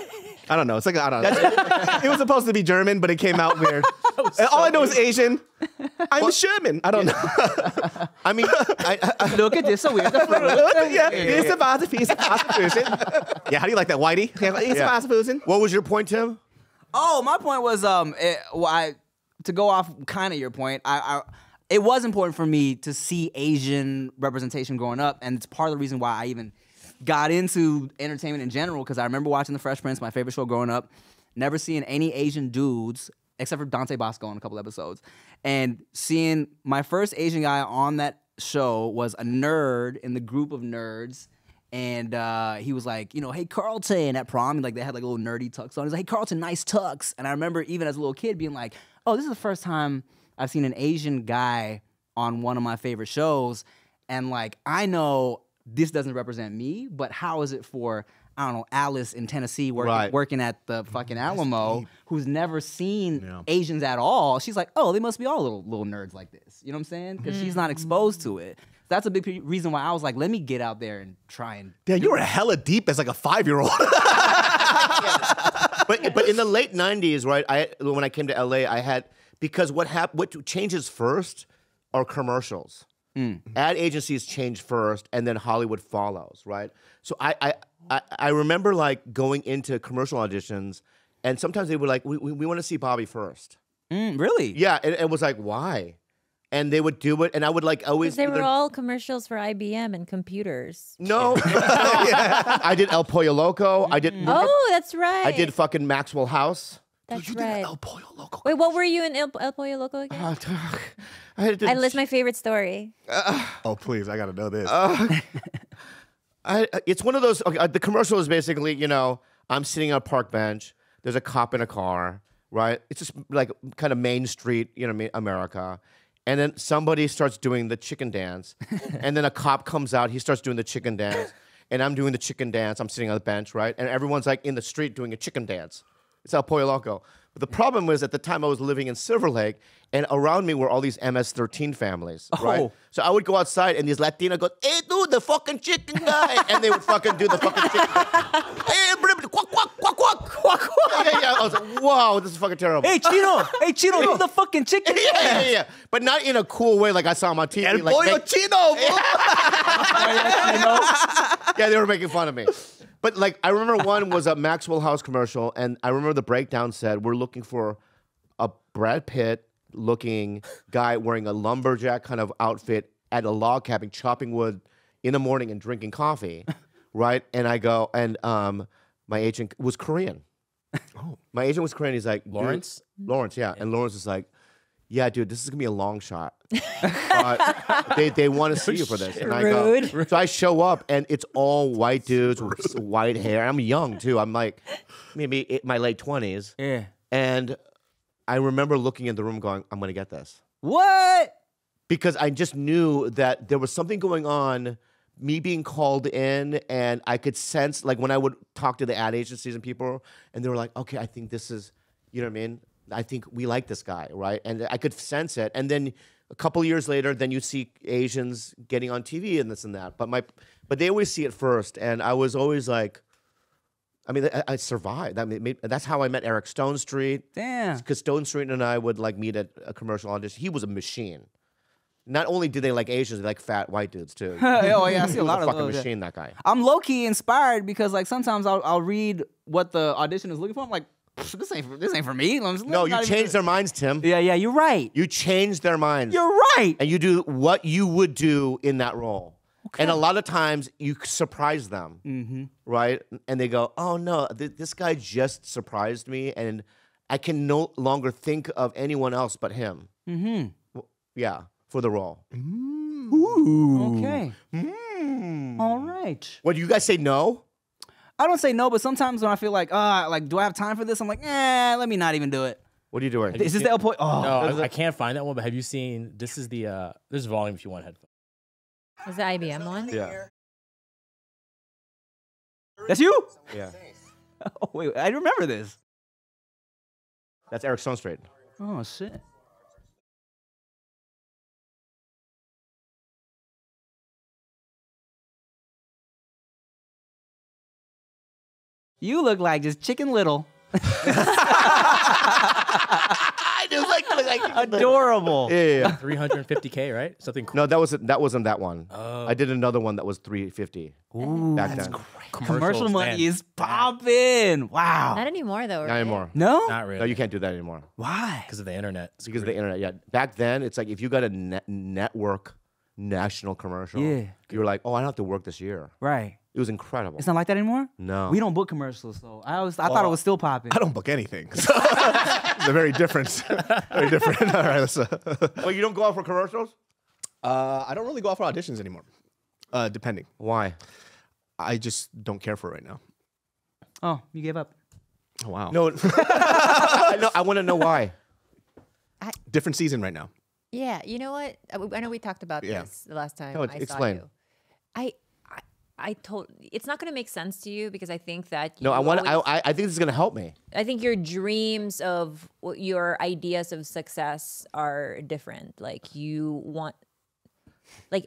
I don't know. It's like, I don't know. It was supposed to be German, but it came out weird. So all I know is Asian. I'm a Sherman. I don't know. I mean, look at this, a weird fruit. Yeah, it's a vase of fusion. Yeah, how do you like that, Whitey? It's a vase of fusion. What was your point, Tim? Oh, my point was, to go off kind of your point, it was important for me to see Asian representation growing up, and it's part of the reason why I even got into entertainment in general, because I remember watching The Fresh Prince, my favorite show growing up, never seeing any Asian dudes, except for Dante Bosco in a couple episodes, and seeing my first Asian guy on that show was a nerd in the group of nerds. And he was like, you know, hey, Carlton, at prom, like they had like little nerdy tux on. He's like, hey, Carlton, nice tux. And I remember even as a little kid being like, oh, this is the first time I've seen an Asian guy on one of my favorite shows. And like, I know this doesn't represent me, but how is it for, I don't know, Alice in Tennessee working at the fucking Alamo, who's never seen Asians at all? She's like, oh, they must be all little nerds like this. You know what I'm saying? Because she's not exposed to it. That's a big reason why I was like, let me get out there and try and... Damn, you were hella deep as like a 5-year-old. But in the late 90s, right, when I came to LA, I had... Because what changes first are commercials. Ad agencies change first, and then Hollywood follows, right? So I remember like going into commercial auditions, and sometimes they were like, we want to see Bobby first. Really? Yeah, and it was like, why? And they would do it, and I would like always. They were all commercials for IBM and computers. No, I did El Pollo Loco. I did. Oh, that's right. I did fucking Maxwell House. That's right. Did El Pollo Loco. Wait, what were you in El Pollo Loco again? That's my favorite story. Oh please, I gotta know this. It's one of those. Okay, the commercial is basically, you know, I'm sitting on a park bench. There's a cop in a car, right? It's just like kind of Main Street, you know, America. And then somebody starts doing the chicken dance. And then a cop comes out. He starts doing the chicken dance. And I'm doing the chicken dance. I'm sitting on the bench, right? And everyone's like in the street doing a chicken dance. It's El Pollo Loco. But the problem was at the time I was living in Silver Lake, and around me were all these MS-13 families, right? So I would go outside, and these Latina go, hey, dude, the fucking chicken guy. And they would fucking do the fucking chicken guy. Hey, quack, quack, quack, quack, quack, quack. Yeah. I was like, wow, this is fucking terrible. Hey, Chino, do the fucking chicken guy. Yeah. But not in a cool way like I saw on my TV. El like, Pollo Chino, yeah, they were making fun of me. But like, I remember one was a Maxwell House commercial, and I remember the breakdown said, we're looking for a Brad Pitt looking guy wearing a lumberjack kind of outfit at a log cabin, chopping wood in the morning and drinking coffee, right? And I go, and my agent was Korean. Oh. My agent was Korean. He's like, Lawrence? Lawrence, yeah. And Lawrence is like, yeah, dude, this is gonna be a long shot. They want to see you for this. And I go, so I show up, and it's all white dudes with white hair. I'm young too. I'm like maybe in my late 20s. Yeah. And I remember looking in the room, going, "I'm gonna get this." What? Because I just knew that there was something going on. Me being called in, and I could sense, like when I would talk to the ad agencies and people, and they were like, "Okay, I think this is," you know what I mean? I think we like this guy, right? And I could sense it. And then a couple years later, then you see Asians getting on TV and this and that. But they always see it first. And I was always like, I mean, I survived. I mean, that's how I met Eric Stone Street. Damn. Because Stone Street and I would like meet at a commercial audition. He was a machine. Not only do they like Asians, they like fat white dudes too. Oh yeah, I see a lot of fucking those, machine. Yeah. That guy. I'm low key inspired because like sometimes I'll read what the audition is looking for. I'm like, This ain't for me. No, you change their minds, Tim. Yeah, you're right. You change their minds. You're right. And you do what you would do in that role. Okay. And a lot of times you surprise them, right? And they go, oh no, this guy just surprised me, and I can no longer think of anyone else but him. Yeah, for the role. Ooh. Okay. All right. What, do you guys say no? I don't say no, but sometimes when I feel like, do I have time for this? I'm like, let me not even do it. What are you doing? Is this the El Pollo? Oh, no, I can't find that one, but have you seen, this is the, there's volume if you want headphones. Is the IBM one? Yeah. That's you? Yeah. Oh, wait, I remember this. That's Eric Stone Street. Oh, shit. You look like just Chicken Little. I just like adorable. Yeah. 350K, right? Something cool. No, that wasn't that one. I did another one that was 350. Ooh, that's great. Commercial money is popping. Wow. Not anymore though. Right? Not anymore. No. Not really. No, you can't do that anymore. Why? Because of the internet. It's because of the internet. Yeah. Back then, it's like if you got a network national commercial, you were like, oh, I don't have to work this year. Right. It was incredible. It's not like that anymore? No. We don't book commercials, though. I thought it was still popping. I don't book anything. So it's very different. Very different. All right. Well, you don't go out for commercials? I don't really go out for auditions anymore, depending. Why? I just don't care for it right now. Oh, you gave up. Oh, wow. No, no, I want to know why. Different season right now. Yeah. You know what? I know we talked about this the last time I saw you. I told it's not going to make sense to you because I think that you I think this is going to help me. I think your dreams of your ideas of success are different. Like you want, like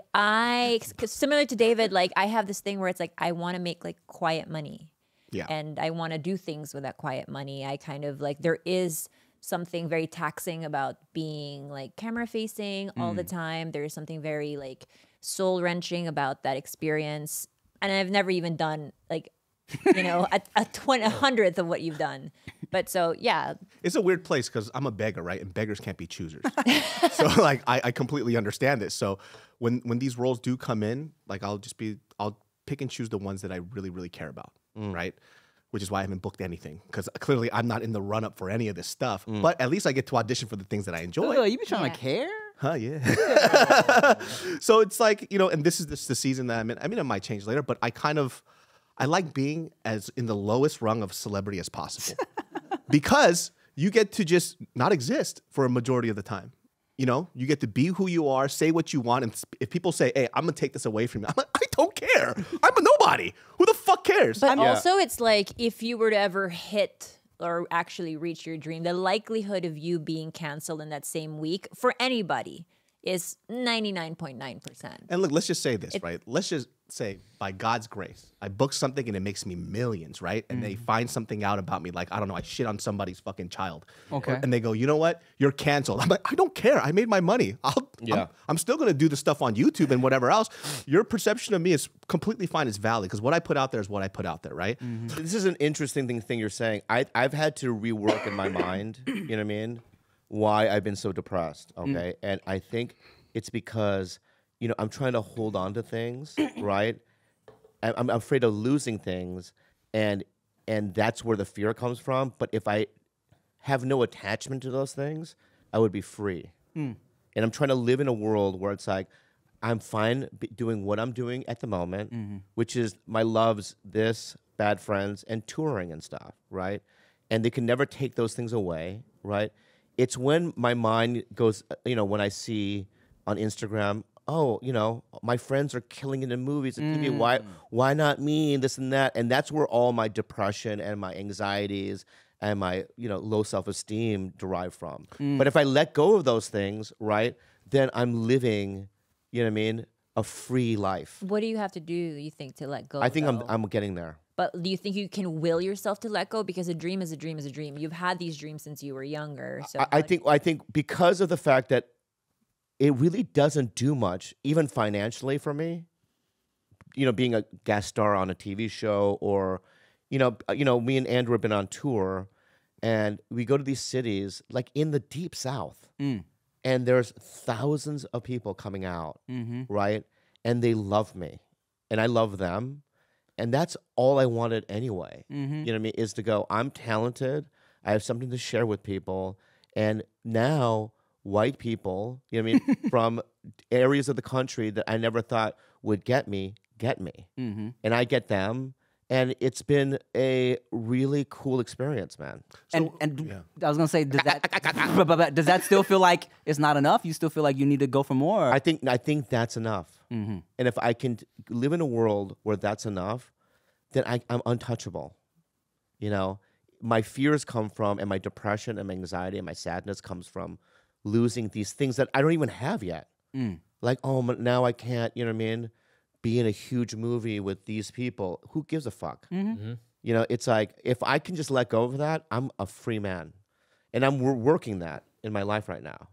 similar to David. Like I have this thing where it's like I want to make like quiet money, and I want to do things with that quiet money. I kind of like there is something very taxing about being like camera facing all the time. There's something very like soul wrenching about that experience. And I've never even done like, you know, a hundredth of what you've done. But so, yeah. It's a weird place because I'm a beggar, right? And beggars can't be choosers. So like, I completely understand this. So when these roles do come in, like I'll pick and choose the ones that I really, really care about, right? Which is why I haven't booked anything, because clearly I'm not in the run up for any of this stuff. But at least I get to audition for the things that I enjoy. Oh, you be trying to care? Huh? Yeah. So it's like, you know, and this is the season that I'm in. I mean, it might change later, but I kind of, I like being as in the lowest rung of celebrity as possible, because you get to just not exist for a majority of the time. You know, you get to be who you are, say what you want, and if people say, "Hey, I'm gonna take this away from you," I'm like, I don't care. I'm a nobody. Who the fuck cares? But also, it's like if you were to ever hit or actually reach your dream, the likelihood of you being canceled in that same week for anybody is 99.9%. And look, let's just say this, right? Let's just say, by God's grace, I book something and it makes me millions, right? And they find something out about me, like, I don't know, I shit on somebody's fucking child. Okay. And they go, you know what? You're canceled. I'm like, I don't care. I made my money. I'm still going to do the stuff on YouTube and whatever else. Your perception of me is completely fine. It's valid, because what I put out there is what I put out there, right? This is an interesting thing you're saying. I've had to rework in my mind, you know what I mean, why I've been so depressed, okay? And I think it's because, you know, I'm trying to hold on to things, right? I'm afraid of losing things, and that's where the fear comes from. But if I have no attachment to those things, I would be free. And I'm trying to live in a world where it's like, I'm fine doing what I'm doing at the moment, which is my loves, this, Bad Friends, and touring and stuff, right? And they can never take those things away, right? It's when my mind goes, you know, when I see on Instagram, oh, you know, my friends are killing it in movies and TV, why not me, and this and that? And that's where all my depression and my anxieties and my, you know, low self-esteem derive from. But if I let go of those things, right, then I'm living, you know what I mean, a free life. What do you have to do, you think, to let go? I think I'm getting there. But do you think you can will yourself to let go? Because a dream is a dream is a dream. You've had these dreams since you were younger. So I think because of the fact that it really doesn't do much, even financially for me, you know, being a guest star on a TV show, or, you know, me and Andrew have been on tour and we go to these cities like in the deep South and there's thousands of people coming out, right? And they love me and I love them. And that's all I wanted anyway, you know what I mean, is to go, I'm talented, I have something to share with people, and now white people, you know what I mean, from areas of the country that I never thought would get me, and I get them, and it's been a really cool experience, man. So, and I was gonna say, does that still feel like it's not enough? You still feel like you need to go for more? Or? I think that's enough. And if I can live in a world where that's enough, then I'm untouchable. You know, my fears come from, and my depression and my anxiety and my sadness comes from losing these things that I don't even have yet. Like, oh, now I can't, you know what I mean, be in a huge movie with these people. Who gives a fuck? You know, it's like, if I can just let go of that, I'm a free man. And I'm working that in my life right now.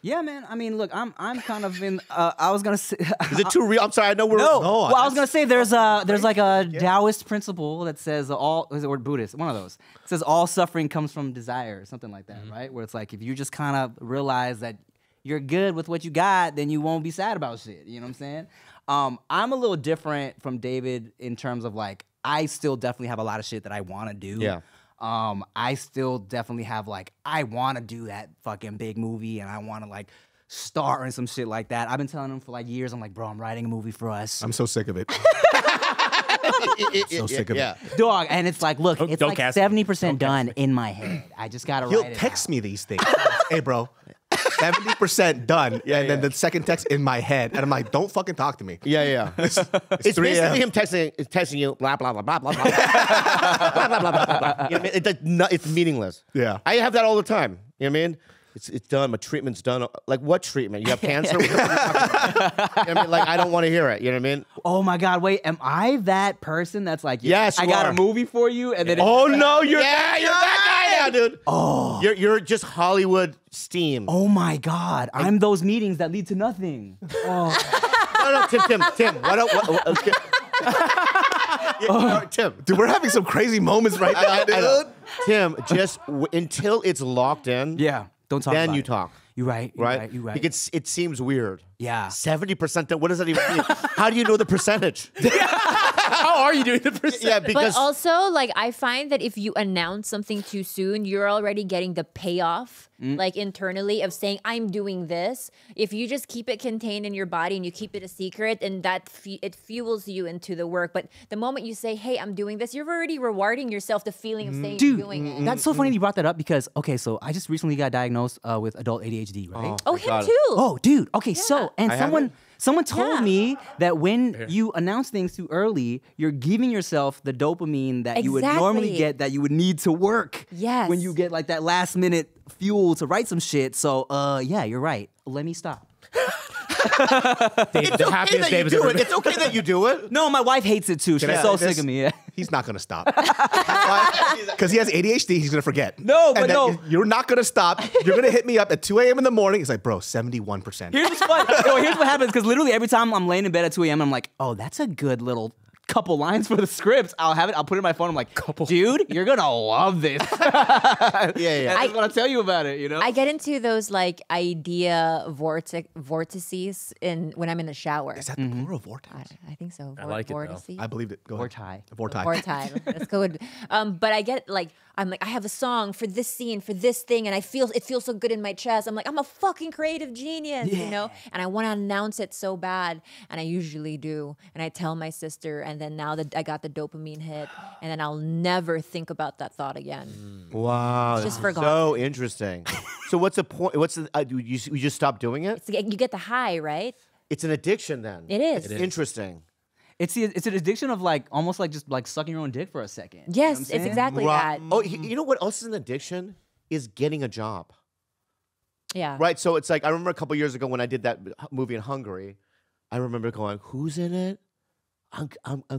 Yeah, man. I mean, look, I'm kind of in. I was gonna say, is it too real? I'm sorry. I know we're no. No, well, I was gonna say there's like a Taoist principle that says all, or Buddhist, one of those. It says all suffering comes from desire, something like that, right? Where it's like if you just kind of realize that you're good with what you got, then you won't be sad about shit. You know what I'm saying? I'm a little different from David in terms of like I still definitely have a lot of shit that I want to do. Yeah. I still definitely have like, I want to do that fucking big movie and I want to like star in some shit like that. I've been telling him for like years, I'm like, bro, I'm writing a movie for us. I'm so sick of it. So sick of it. Dog, and it's like, look, it's like 70% done in my head. I just got to write it out. He'll text me these things. Hey, bro. 70% done. Yeah, and then the second text in my head, and I'm like, don't fucking talk to me. Yeah. It's basically him texting you, blah, blah, blah, blah, blah, blah, blah, blah, blah, blah, blah. You know what I mean? It's meaningless. Yeah. I have that all the time. You know what I mean? It's done. My treatment's done. Like, what treatment? You have cancer? You know what I mean? Like, I don't want to hear it. You know what I mean? Oh, my God. Wait, am I that person that's like, yes, I got a movie for you? And then oh, no, you're that guy. Yeah, dude. Oh, you're just Hollywood steam. Oh my God, I'm those meetings that lead to nothing. Oh. No, Tim. What, yeah, Tim, dude, we're having some crazy moments right now, dude. Tim, just until it's locked in. Yeah, don't talk. Then about you talk. You're right. You're right. Because it seems weird. Yeah. 70%. What does that even mean? How do you know the percentage? How are you doing the percentage? Yeah, because but also, like, I find that if you announce something too soon, you're already getting the payoff, like internally, of saying I'm doing this. If you just keep it contained in your body and you keep it a secret, and that it fuels you into the work. But the moment you say, "Hey, I'm doing this," you're already rewarding yourself the feeling of saying you're doing it. That's so funny you brought that up because so I just recently got diagnosed with adult ADHD, right? Oh, him too. Oh, dude. Okay, yeah. So and someone told me that when you announce things too early, you're giving yourself the dopamine that you would normally get, that you would need to work. Yes. When you get like that last minute fuel to write some shit. So, yeah, you're right. Let me stop. Dave, the happiest Dave has ever been. It's okay that you do it. No, my wife hates it too. She's so sick of me. Yeah. He's not gonna stop because he has ADHD. He's gonna forget. No, but no, you're not gonna stop. You're gonna hit me up at 2 a.m. in the morning. He's like, bro, 71%. Here's what's fun. No, here's what happens because literally every time I'm laying in bed at 2 a.m., I'm like, oh, that's a good little couple lines for the scripts. I'll have it. I'll put it in my phone. I'm like, dude, you're gonna love this. Yeah. I just want to tell you about it. You know, I get into those like idea vortices when I'm in the shower. Is that the plural vortex? I think so. I like vortices. I believed it. Go ahead. Vortai. Let's go. But I get like, I'm like, I have a song for this scene, for this thing, and it feels so good in my chest. I'm like, I'm a fucking creative genius, you know, and I want to announce it so bad, and I usually do, and I tell my sister, and then now that I got the dopamine hit, and then I'll never think about that thought again. Wow, it's just forgotten. So interesting. So what's the point? What's the you just stop doing it? It's, you get the high, right? It's an addiction, then. It is. It is. Interesting. It's an addiction of like almost like just like sucking your own dick for a second. Yes, it's exactly that. Oh, you know what else is an addiction? Is getting a job. Yeah. Right. So it's like I remember a couple years ago when I did that movie in Hungary. I remember going, "Who's in it? I'm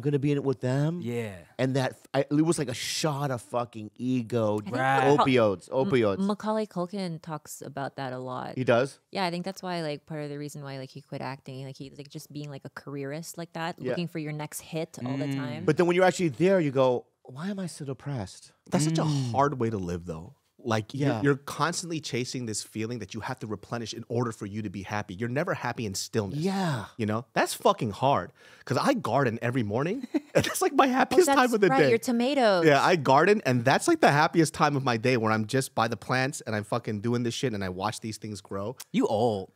gonna be in it with them." Yeah. And that it was like a shot of fucking ego, opioids. Macaulay Culkin talks about that a lot. He does. Yeah, I think that's why like part of the reason why like he quit acting, like he's like just being like a careerist like that, looking for your next hit all the time. But then when you're actually there, you go, "Why am I so depressed?" That's such a hard way to live, though. Like you're constantly chasing this feeling that you have to replenish in order for you to be happy. You're never happy in stillness. Yeah. You know? That's fucking hard. Because I garden every morning. And that's like my happiest time of the day. Your tomatoes. Yeah, I garden and that's like the happiest time of my day where I'm just by the plants and I'm fucking doing this shit and I watch these things grow. You old.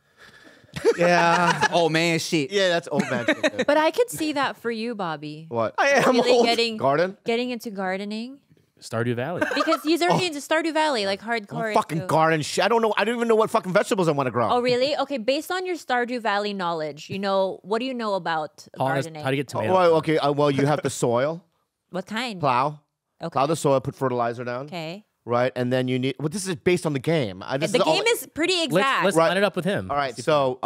Yeah. Old man shit. Yeah, that's old man shit. But I could see that for you, Bobby. What? I am really old. Getting into gardening. Stardew Valley. Because he's already into Stardew Valley, like hardcore. Oh, fucking garden shit. I don't know. I don't even know what fucking vegetables I want to grow. Oh, really? Okay, based on your Stardew Valley knowledge, you know, what do you know about gardening? How to get tomatoes? Oh, okay, well, you have the soil. What kind? Plow. Okay. Plow the soil, put fertilizer down. Okay. Right, and then you need... Well, this is based on the game. The game is pretty exact. Let's line it up with him. All right, so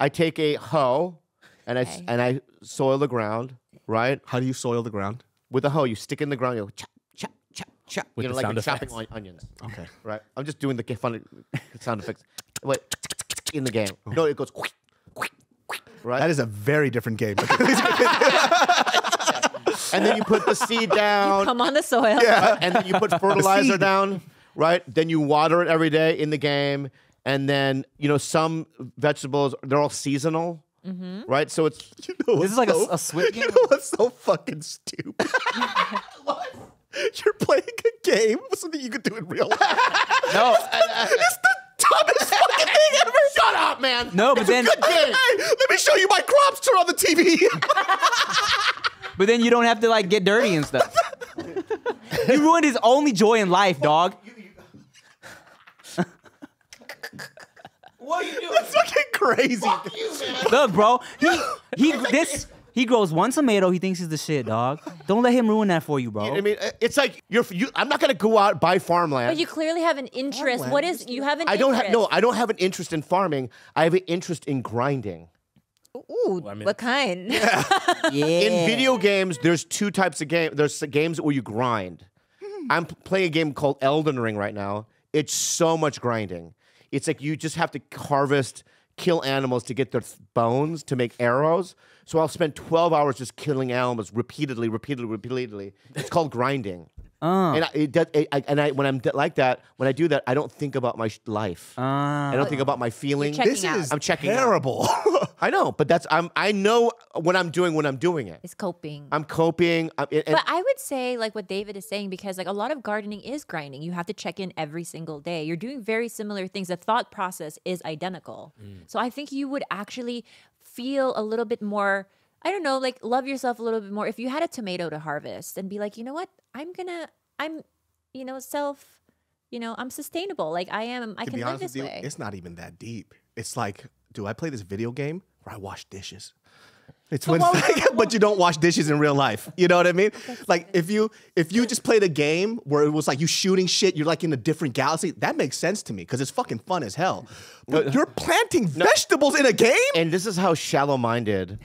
I take a hoe, and I soil the ground, right? How do you soil the ground? With a hoe, you stick it in the ground, you go... Chop, you know, like you're chopping onions. Okay. Right? I'm just doing the funny sound effects. Wait, in the game. No, it goes quick, quick, quick. Right? That is a very different game. And then you put the seed down. You come on the soil. Yeah. And then you put fertilizer down. Right? Then you water it every day in the game. And then, you know, some vegetables, they're all seasonal. Right? So it's... You know, this is like a Switch game. You know what's so fucking stupid? What? You're playing a game, something you could do in real life. No, it's the dumbest fucking thing ever. Shut up, man. No, but then good game. Hey, let me show you my crops. Turn on the TV. But then you don't have to like get dirty and stuff. You ruined his only joy in life, dog. What are you doing? That's fucking crazy. Fuck you, man. Look, bro. He grows one tomato. He thinks he's the shit, dog. Don't let him ruin that for you, bro. I mean, it's like I'm not gonna go out and buy farmland. But you clearly have an interest. Farmland. What is you have an? I don't have an interest in farming. I have an interest in grinding. Ooh, I mean, what kind? Yeah. In video games, there's two types of games. There's games where you grind, I'm playing a game called Elden Ring right now. It's so much grinding. It's like you just have to harvest, kill animals to get their bones to make arrows. So I'll spend 12 hours just killing animals repeatedly. It's called grinding. And when I do that, I don't think about my life. I don't think about my feelings. I'm checking out. This is terrible. I know, but that's I know what I'm doing when I'm doing it. It's coping. I'm coping. But I would say like what David is saying, because like a lot of gardening is grinding. You have to check in every single day. You're doing very similar things. The thought process is identical. So I think you would actually feel a little bit more. I don't know, like love yourself a little bit more. If you had a tomato to harvest and be like, you know what, I'm sustainable. Like I can live this way. It's not even that deep. It's like, do I play this video game where I wash dishes? It's when, but you don't wash dishes in real life. You know what I mean? Like if you just played a game where it was like you shooting shit, you're like in a different galaxy. That makes sense to me because it's fucking fun as hell. But you're planting vegetables in a game? And this is how shallow-minded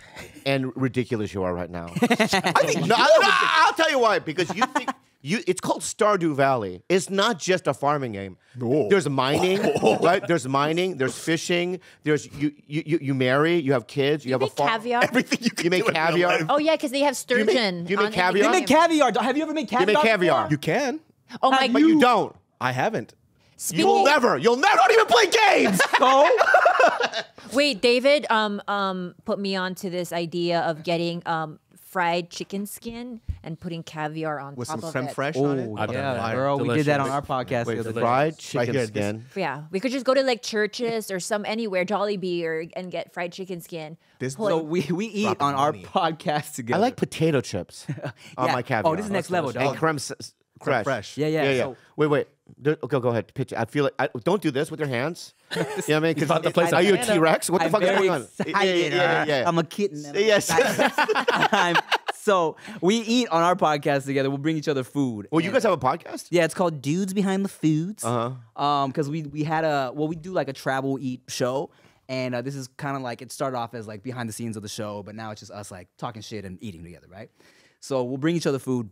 and ridiculous you are right now. I'll tell you why. Because you think it's called Stardew Valley. It's not just a farming game. No. There's mining, right? There's mining. There's fishing. There's you marry. You have kids. You have a farm. Caviar. Everything you make caviar. Oh yeah, because they have sturgeon. You make caviar. You make caviar. Have you ever made caviar? You make caviar. You can. Oh my god. But you don't. I haven't. You'll never don't even play games. So? Wait, David. Put me on to this idea of getting fried chicken skin and putting caviar on top of it. With some creme fraiche on it? Oh, yeah, girl. We did that on our podcast. Wait, fried chicken skin? Yeah. We could just go to like churches or anywhere, Jollibee, and get fried chicken skin. So we eat on our podcast together. I like potato chips on my caviar. Oh, this is next level, dog. And creme fraiche. Yeah. So, wait. Okay, go ahead. Pitch. I feel like don't do this with your hands. You know what I mean? Because are you a T-Rex? What the fuck is going on? Yeah. I'm a kitten. Yes. So we eat on our podcast together. We'll bring each other food. Well, you guys have a podcast? Yeah, it's called Dudes Behind the Foods. Because we had we do like a travel eat show, and this is kind of like it started off as like behind the scenes of the show, but now it's just us like talking shit and eating together, right? So we'll bring each other food.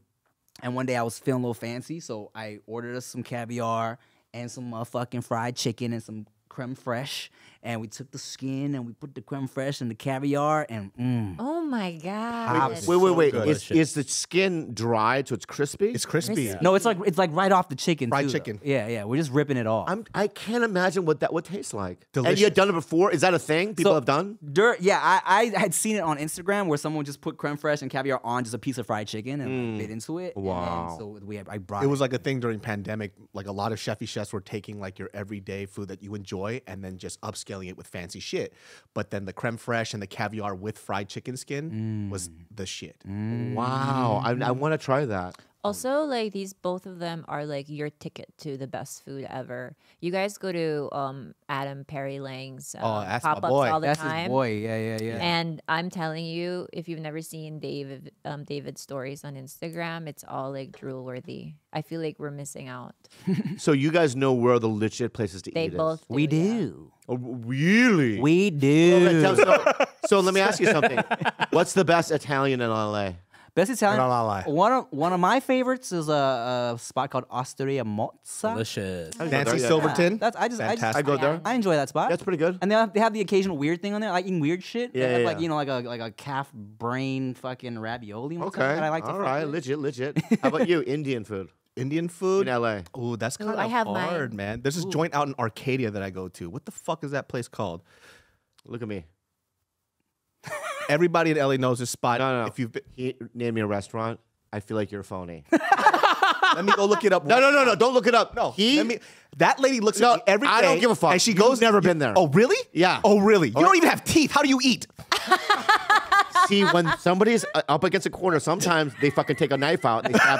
And one day I was feeling a little fancy, so I ordered us some caviar and some motherfucking fried chicken and some creme fraiche. And we took the skin and we put the creme fraiche in the caviar and oh my god! Wait. Is the skin dried so it's crispy? It's crispy. Yeah. No, it's like right off the chicken. Fried chicken. Though. Yeah. We're just ripping it off. I can't imagine what that would taste like. Delicious. And you had done it before? Is that a thing people have done? Yeah, I had seen it on Instagram where someone just put creme fraiche and caviar on just a piece of fried chicken and bit into it. Wow. And so I brought it. It was like a thing during pandemic. Like a lot of chefs were taking like your everyday food that you enjoy and then just upscaling it with fancy shit, but then the creme fraiche and the caviar with fried chicken skin was the shit. Wow, I want to try that. Also, like both of them are like your ticket to the best food ever. You guys go to Adam Perry Lang's pop-ups all the time. That's his boy, yeah. And I'm telling you, if you've never seen David's stories on Instagram, it's all like drool-worthy. I feel like we're missing out. So you guys know where the legit places to eat is? They both do. We do. Oh, really? We do. So let me ask you something. What's the best Italian in L.A.? Best Italian. One of my favorites is a spot called Osteria Mozza. Delicious. Nancy Silverton. That's I go there. I enjoy that spot. That's pretty good. And they have the occasional weird thing on there, like eating weird shit. Yeah. Like like a calf brain fucking ravioli. Okay. That I like. All right. Legit. How about you? Indian food. Indian food in LA. Oh, that's kind of hard, man. There's this joint out in Arcadia that I go to. What the fuck is that place called? Look at me. Everybody in LA knows this spot. No. If name me a restaurant, I feel like you're phony. Let me go look it up. No, don't look it up. No. That lady looks at me every day. I don't give a fuck. And she goes, never been there. Oh, really? Yeah. Oh, really? You don't even have teeth. How do you eat? See, when somebody's up against a corner, sometimes they fucking take a knife out and they stab.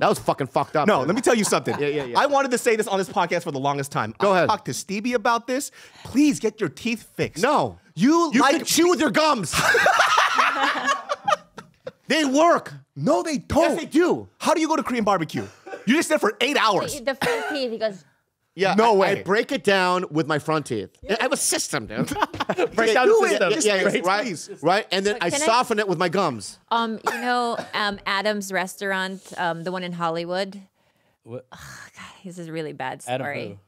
That was fucking fucked up. No, dude. Let me tell you something. Yeah. I wanted to say this on this podcast for the longest time. Go ahead. I talked to Stevie about this. Please get your teeth fixed. No. You like chew with your gums. They work. No, they don't. Yes, they do. How do you go to Korean barbecue? You're just there for 8 hours. The front teeth, he goes... Yeah, no way. I break it down with my front teeth. Yeah. I have a system, dude. Break down the system, right? And then I soften it with my gums. You know, Adam's restaurant, the one in Hollywood. What? Oh, God, this is a really bad story.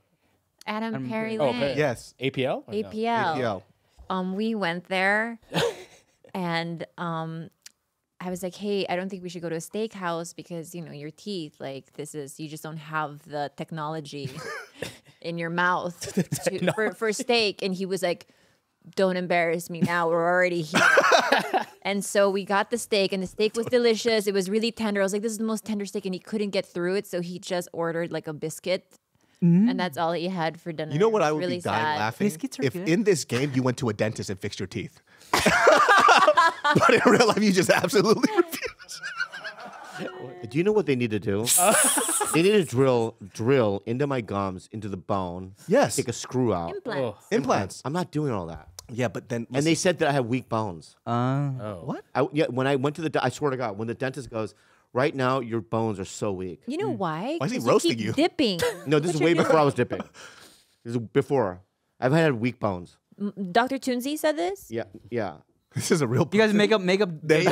Adam Perry. Oh, Perry. Yes, APL. Or APL. No? APL. We went there, and I was like, hey, I don't think we should go to a steakhouse because, you know, your teeth, like, this is, you just don't have the technology in your mouth for steak. And he was like, don't embarrass me now. We're already here. And so we got the steak, and the steak was delicious. It was really tender. I was like, this is the most tender steak, and he couldn't get through it. So he just ordered like a biscuit. Mm. And that's all he had for dinner. You know what I would really be dying laughing? If good. In this game you went to a dentist and fixed your teeth. But in real life you just absolutely refused. Do you know what they need to do? They need to drill into my gums, into the bone. Yes. Take a screw out. Implants. Oh. Implants. I'm not doing all that. Yeah, but then... Listen. And they said that I have weak bones. What? When I went to the... I swear to God, when the dentist goes... Right now, your bones are so weak. You know why? Why is he roasting you? Dipping. No, this is way before I was dipping. This is before. I've had weak bones. Dr. Toonsy said this? Yeah, yeah. This is a real. You guys make up Dr.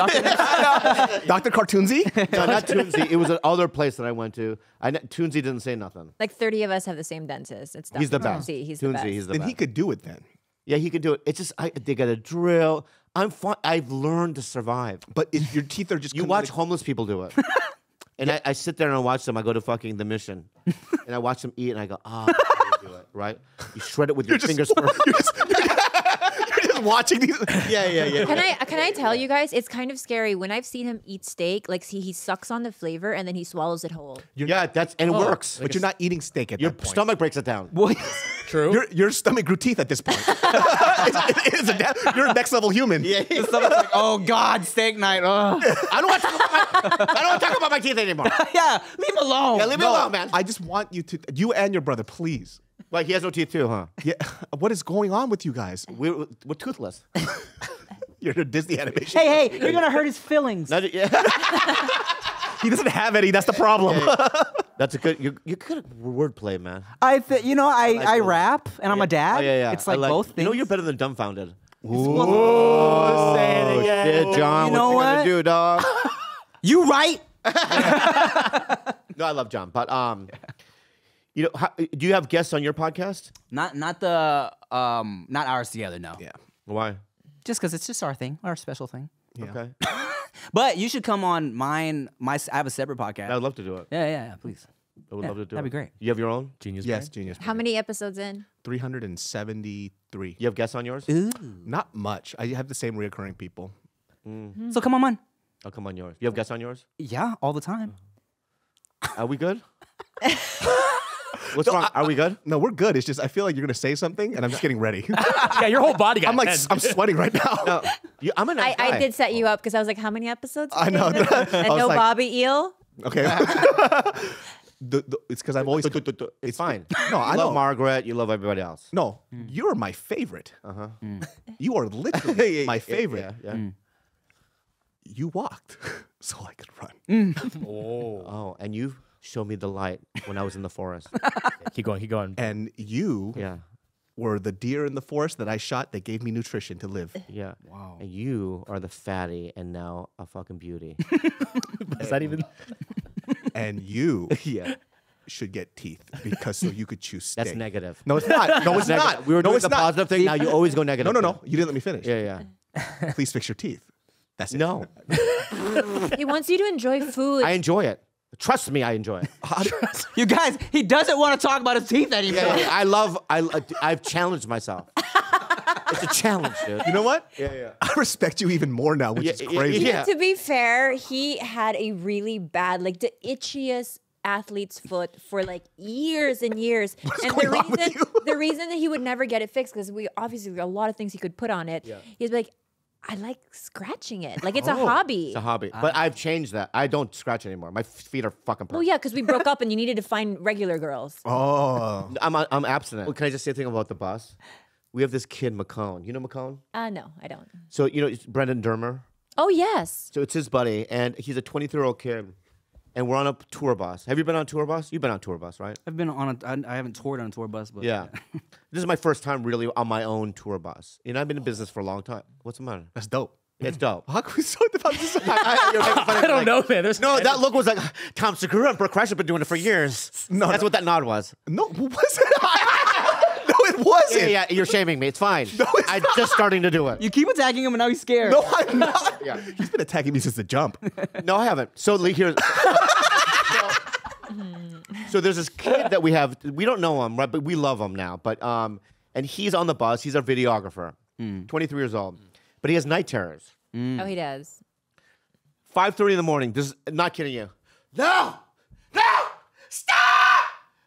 Cartoonsy? No, not Toonsy. It was another place that I went to. Toonsy didn't say nothing. Like 30 of us have the same dentist. It's Dr. He's the best. Toonsy, he's the best. He's the best. Then he could do it then. Yeah, he could do it. It's just they got a drill. I'm fine. I've learned to survive. But if your teeth are just... You watch homeless people do it. And I sit there and I watch them. I go to fucking The Mission. And I watch them eat and I go, oh, I do it, right? You shred it with your fingers first. You're just watching these... Yeah. Can I tell you guys? It's kind of scary. When I've seen him eat steak, like he sucks on the flavor and then he swallows it whole. And it works. But you're not eating steak at that point. Your stomach breaks it down. Well, true. Your stomach grew teeth at this point. You're a next level human. Yeah. The stomach's like, oh God, steak night. Ugh. I don't want to talk about my teeth anymore. Yeah, leave alone. Yeah, leave me alone, man. I just want you to, you and your brother, please. Like he has no teeth too, huh? Yeah. What is going on with you guys? We're toothless. You're a Disney animation. Hey, you're gonna hurt his feelings. He doesn't have any. That's the problem. Yeah. That's a good. You're good at wordplay, man. I rap and I'm a dad. Yeah. It's like both things. You know, you're better than dumbfounded. Ooh, say it again. Shit, John, what you gonna do, dog? You right? No, I love John, but you know, do you have guests on your podcast? Not ours together. No. Yeah. Why? Just because it's just our thing, our special thing. Yeah. Okay. But you should come on mine. I have a separate podcast. I would love to do it. Yeah, please. I would love to do it. That'd be great. You have your own? Genius Brain? Yes, Genius Brain. How many episodes in? 373. You have guests on yours? Ooh. Not much. I have the same reoccurring people. Mm. So come on mine. I'll come on yours. You have guests on yours? Yeah, all the time. Are we good? What's wrong? Are we good? No, we're good. It's just I feel like you're gonna say something, and I'm just getting ready. Yeah, your whole body. I'm like I'm sweating right now. No, I'm a nice guy. I did set you up because I was like, how many episodes? I know. And no like, Bobby Eel. Okay. It's because I've always. It's fine. No, I love Margaret. You love everybody else. No, you're my favorite. You are literally my favorite. Yeah. Mm. You walked, so I could run. Oh, and you. Show me the light when I was in the forest. Keep going. And you were the deer in the forest that I shot that gave me nutrition to live. Yeah. Wow. And you are the fatty and now a fucking beauty. Is that even? And you should get teeth because so you could choose steak. That's negative. No, it's not. No, it's not. We were doing the positive thing. Now you always go negative. No. You didn't let me finish. Yeah. Please fix your teeth. That's it. No. He wants you to enjoy food. I enjoy it. Trust me, I enjoy it. You guys, he doesn't want to talk about his teeth anymore. Yeah. I've challenged myself. It's a challenge, dude. You know what? Yeah. I respect you even more now, which is crazy. Yeah. To be fair, he had a really bad, like the itchiest athlete's foot for like years and years. The reason that he would never get it fixed, because we obviously there were a lot of things he could put on it. Yeah. He'd be like, I like scratching it. Like it's a hobby. It's a hobby. But I've changed that. I don't scratch anymore. My feet are fucking perfect. Well, yeah, because we broke up and you needed to find regular girls. Oh. I'm abstinent. Well, can I just say a thing about the bus? We have this kid, McCone. You know McCone? No, I don't. So, you know, it's Brendan Dermer. Oh, yes. So it's his buddy. And he's a 23-year-old kid. and we're on a tour bus. Have you been on tour bus? You've been on tour bus, right? I've been on a, I haven't toured on a tour bus, but yeah. This is my first time really on my own tour bus. And I've been in business for a long time. What's the matter? That's dope. It's dope. How can we talk about this? I don't know, man. There's no, that look was like Tom Segura and Brooke Crash have been doing it for years. No, that's what that nod was. No, what was it? No, it wasn't. Yeah, you're shaming me. It's fine. No, it's I'm not. Just starting to do it. You keep attacking him, and now he's scared. No, I'm not. Yeah. He's been attacking me since the jump. No, I haven't. So here's. So there's this kid that we have. We don't know him, right? But we love him now. But and he's on the bus. He's our videographer. 23 years old. But he has night terrors. Oh, he does. 5:30 in the morning. This is, not kidding you. No! No! Stop!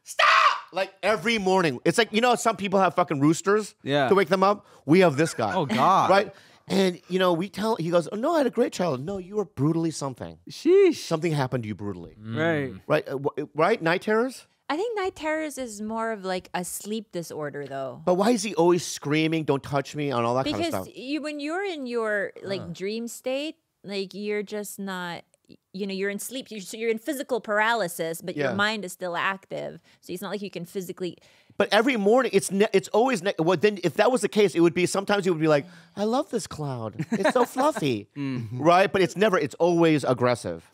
Stop! Like every morning. It's like, you know, some people have fucking roosters to wake them up. We have this guy. Oh, God. Right? And, you know, we tell, he goes, oh, no, I had a great childhood. No, you were brutally something. Sheesh. Something happened to you brutally. Right? Right? Night terrors? I think night terrors is more of like a sleep disorder, though. But why is he always screaming, don't touch me, and all that kind of stuff? Because when you're in your dream state, like you're just not, you know, you're in sleep. You're in physical paralysis, but your mind is still active. So it's not like you can physically... But every morning, it's always... Well, then if that was the case, it would be... Sometimes it would be like, I love this cloud. It's so fluffy. Right? But it's never... It's always aggressive.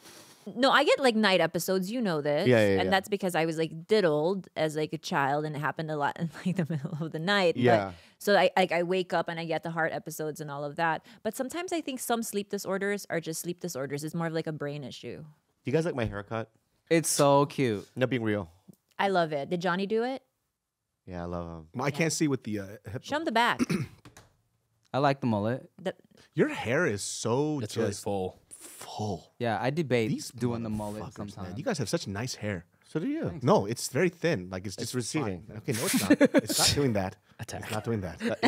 No, I get like night episodes, you know this. And that's because I was like diddled as like a child and it happened a lot in like the middle of the night. But, so I wake up and I get the heart episodes and all of that. But sometimes I think some sleep disorders are just sleep disorders. It's more of like a brain issue. Do you guys like my haircut? It's so cute. Not being real. I love it. Did Johnny do it? Yeah, I love him. Well, I can't see with the hip. Show him the back. I like the mullet. Your hair is so just really full. Yeah, I debate doing the mullet sometimes. Man, you guys have such nice hair. So do you. Thanks. No, it's very thin. Like it's just receding. Okay, no, it's not. It's not doing that. It's not doing that.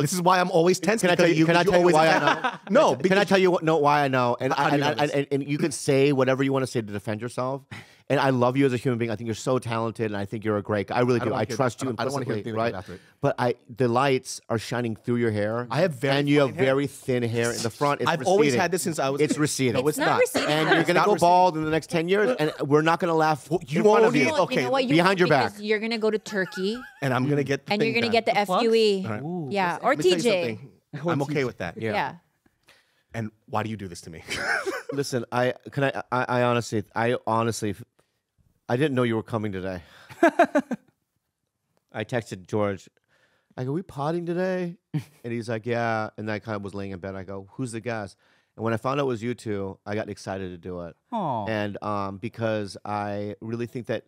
This is why I'm always tense. Can I tell you? Can I tell you why I know? No. Can I tell you why I know? And you can say whatever you want to say to defend yourself. And I love you as a human being. I think you're so talented, and I think you're a great guy. I really do. I trust you implicitly, right? But the lights are shining through your hair. I have very thin hair in the front. It's receding. I've always had this since I was. It's receding. No, it's not. And you're gonna go bald in the next 10 years, and we're not gonna laugh. You want to be okay behind your back. You're gonna go to Turkey, and I'm gonna get. And you're gonna get the FUE. Yeah, or TJ. I'm okay with that. Yeah. And why do you do this to me? Listen, I honestly. I didn't know you were coming today. I texted George. I go, are we potting today? And he's like, yeah. And I kind of was laying in bed. I go, who's the guest? And when I found out it was you two, I got excited to do it. Aww. And because I really think that,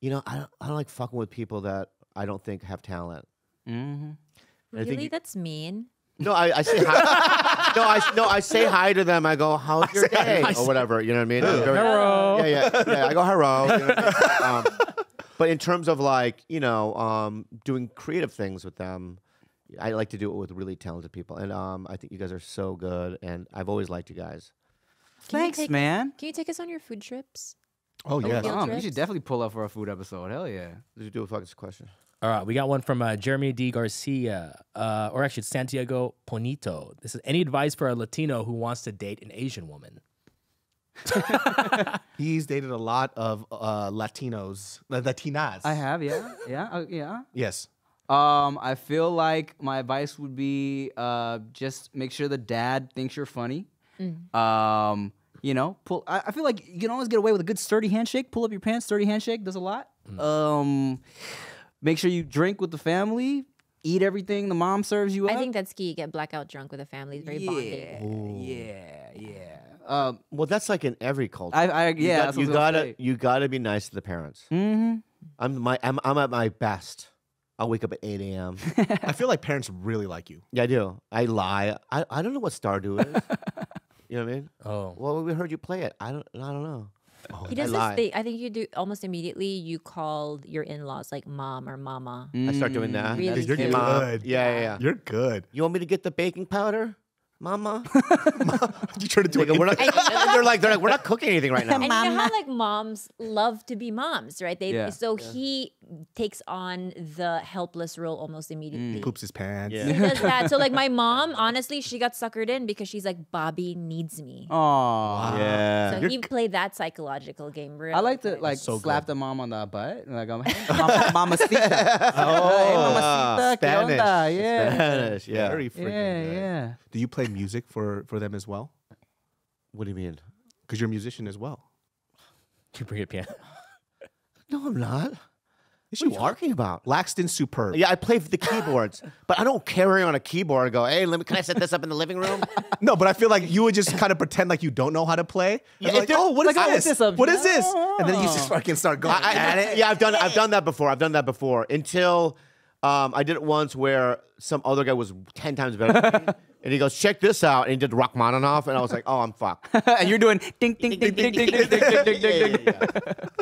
you know, I don't like fucking with people that I don't think have talent. Really? That's mean. No, I say hi. I say hi to them. I go, how's your day? Or whatever, you know what I mean? Hello. Yeah. I go, hello. You know what I mean? But in terms of like, you know, doing creative things with them, I like to do it with really talented people. And I think you guys are so good. And I've always liked you guys. Thanks, man. Can you take us on your food trips? Oh, yeah. You should definitely pull up for a food episode. Hell yeah. Did you do a fucking question? All right, we got one from Jeremy D. Garcia, or actually Santiago Ponito. This is, any advice for a Latino who wants to date an Asian woman? He's dated a lot of Latinos, Latinas. I have, yeah. Yes. I feel like my advice would be just make sure the dad thinks you're funny. You know, I feel like you can always get away with a good sturdy handshake. Pull up your pants, sturdy handshake does a lot. Make sure you drink with the family. Eat everything the mom serves you up. I think that's key. Get blackout drunk with the family. It's very bonding. Yeah. Well, that's like in every culture. You gotta be nice to the parents. I'm at my best. I'll wake up at 8 a.m. I feel like parents really like you. Yeah, I do. I lie. I don't know what Stardew is. You know what I mean? Oh. Well, we heard you play it. I don't know. Oh, he does this thing. I think you do almost immediately. You call your in-laws like mom or mama. I start doing that. Really, you're good. Yeah. You're good. You want me to get the baking powder? Mama. You trying to do it? They're like, we're not cooking anything right now. And you know how like moms love to be moms, right? So he takes on the helpless role almost immediately. He poops his pants. Yeah. He does that. So like my mom, honestly, she got suckered in because she's like, Bobby needs me. Oh, wow. Yeah. So he played that psychological game. Really, I like to like slap the mom on the butt. And like, I'm like, hey, mamacita. Oh, hey, mamacita. Spanish. Yeah. Spanish. Yeah. Very freaking good. Yeah. Do you play music for them as well? What do you mean? Because you're a musician as well. You bring a piano? No, I'm not. What are you talking about? Laxton Superb. Yeah, I play the keyboards, but I don't carry on a keyboard and go, hey, can I set this up in the living room? No, but I feel like you would just kind of pretend like you don't know how to play. Yeah, like, oh, what is this? What is this? And then you just fucking start going at it. Yeah, I've done that before. I've done that before until I did it once where some other guy was 10 times better than me. And he goes, check this out. And he did Rachmaninoff. And I was like, oh, I'm fucked. And you're doing ding, ding, ding, ding, ding, ding, ding, ding, ding, ding.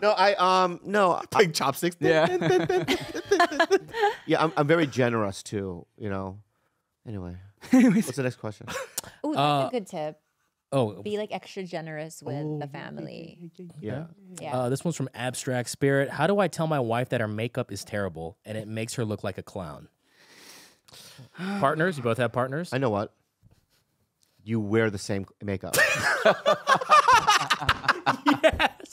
No, I'm playing chopsticks. Yeah. Yeah, I'm very generous too, you know. Anyway. What's the next question? Oh, that's a good tip. Oh. Be like extra generous with the family. Yeah. Yeah. This one's from Abstract Spirit. How do I tell my wife that her makeup is terrible and it makes her look like a clown? Partners? You both have partners? I know what. You wear the same makeup. Yes.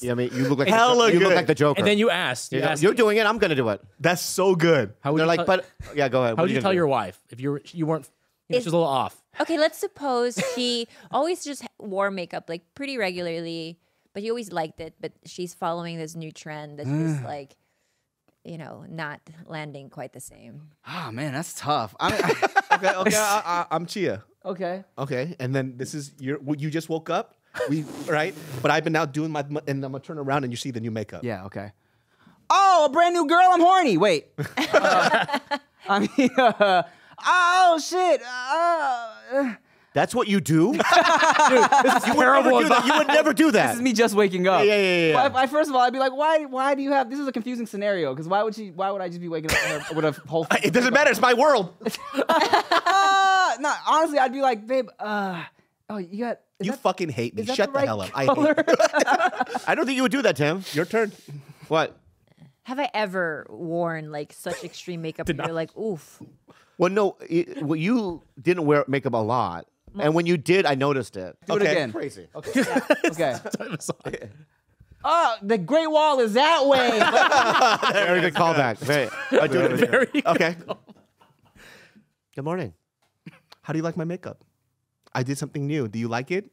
Yeah, I mean, you look like the Joker. And then you ask. You're doing it. I'm going to do it. That's so good. How would go ahead. How would you tell your wife if you know, she's a little off? Okay, let's suppose she always just wore makeup like pretty regularly, but you always liked it, but she's following this new trend that she's like, you know, not landing quite the same. Ah, oh, man, that's tough. I'm Chia. Okay. Okay, and then this is you just woke up, right? But I've been out doing my, and I'm gonna turn around and you see the new makeup. Yeah, okay. Oh, a brand new girl, I'm horny. Wait. I mean, oh, shit. That's what you do? Dude, this is terrible. You would never do that. This is me just waking up. Yeah. Well, first of all, I'd be like, why do you have... This is a confusing scenario, because why would I just be waking up with a whole... It doesn't matter. It's my world. No, honestly, I'd be like, babe, oh, you got... You fucking hate me. Shut the hell up. I hate you. I don't think you would do that, Tim. Your turn. What? Have I ever worn, like, such extreme makeup and you're like, oof. Well, no. You didn't wear makeup a lot. And when you did, I noticed it. Do it again. Crazy. Okay. Yeah. Okay. Oh, the Great Wall is that way. Very good callback. Very good. Good morning. How do you like my makeup? I did something new. Do you like it?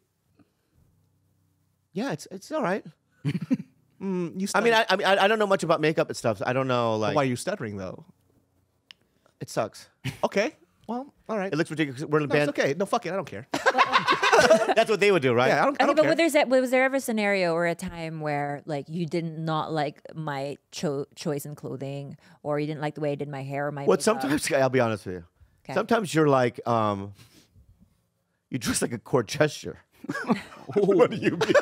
Yeah, it's all right. I mean, I don't know much about makeup and stuff. So I don't know like. Why are you stuttering though? It sucks. Okay. Well, all right. It looks ridiculous. We're in a band. It's okay. No, fuck it. I don't care. That's what they would do, right? Yeah, I don't care. But was there ever a scenario or a time where like you didn't not like my choice in clothing, or you didn't like the way I did my hair or my makeup? Sometimes, I'll be honest with you. Okay. Sometimes you're like, you dress like a court jester. What do you mean?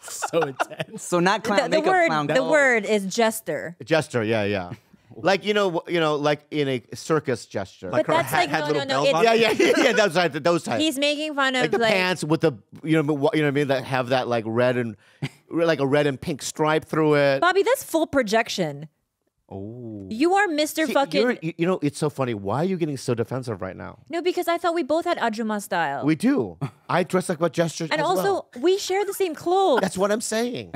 So intense. So not clown makeup. The word is jester. Jester, yeah. Like you know, like in a circus gesture. But like that's like no. Yeah. Those types. He's making fun of like the pants with the you know what I mean that have that like red and like a red and pink stripe through it. Bobby, that's full projection. Oh, you are Mr. Fucking. You know it's so funny. Why are you getting so defensive right now? No, because I thought we both had Ajuma style. We do. I dress like what gestures. And also, we share the same clothes. That's what I'm saying.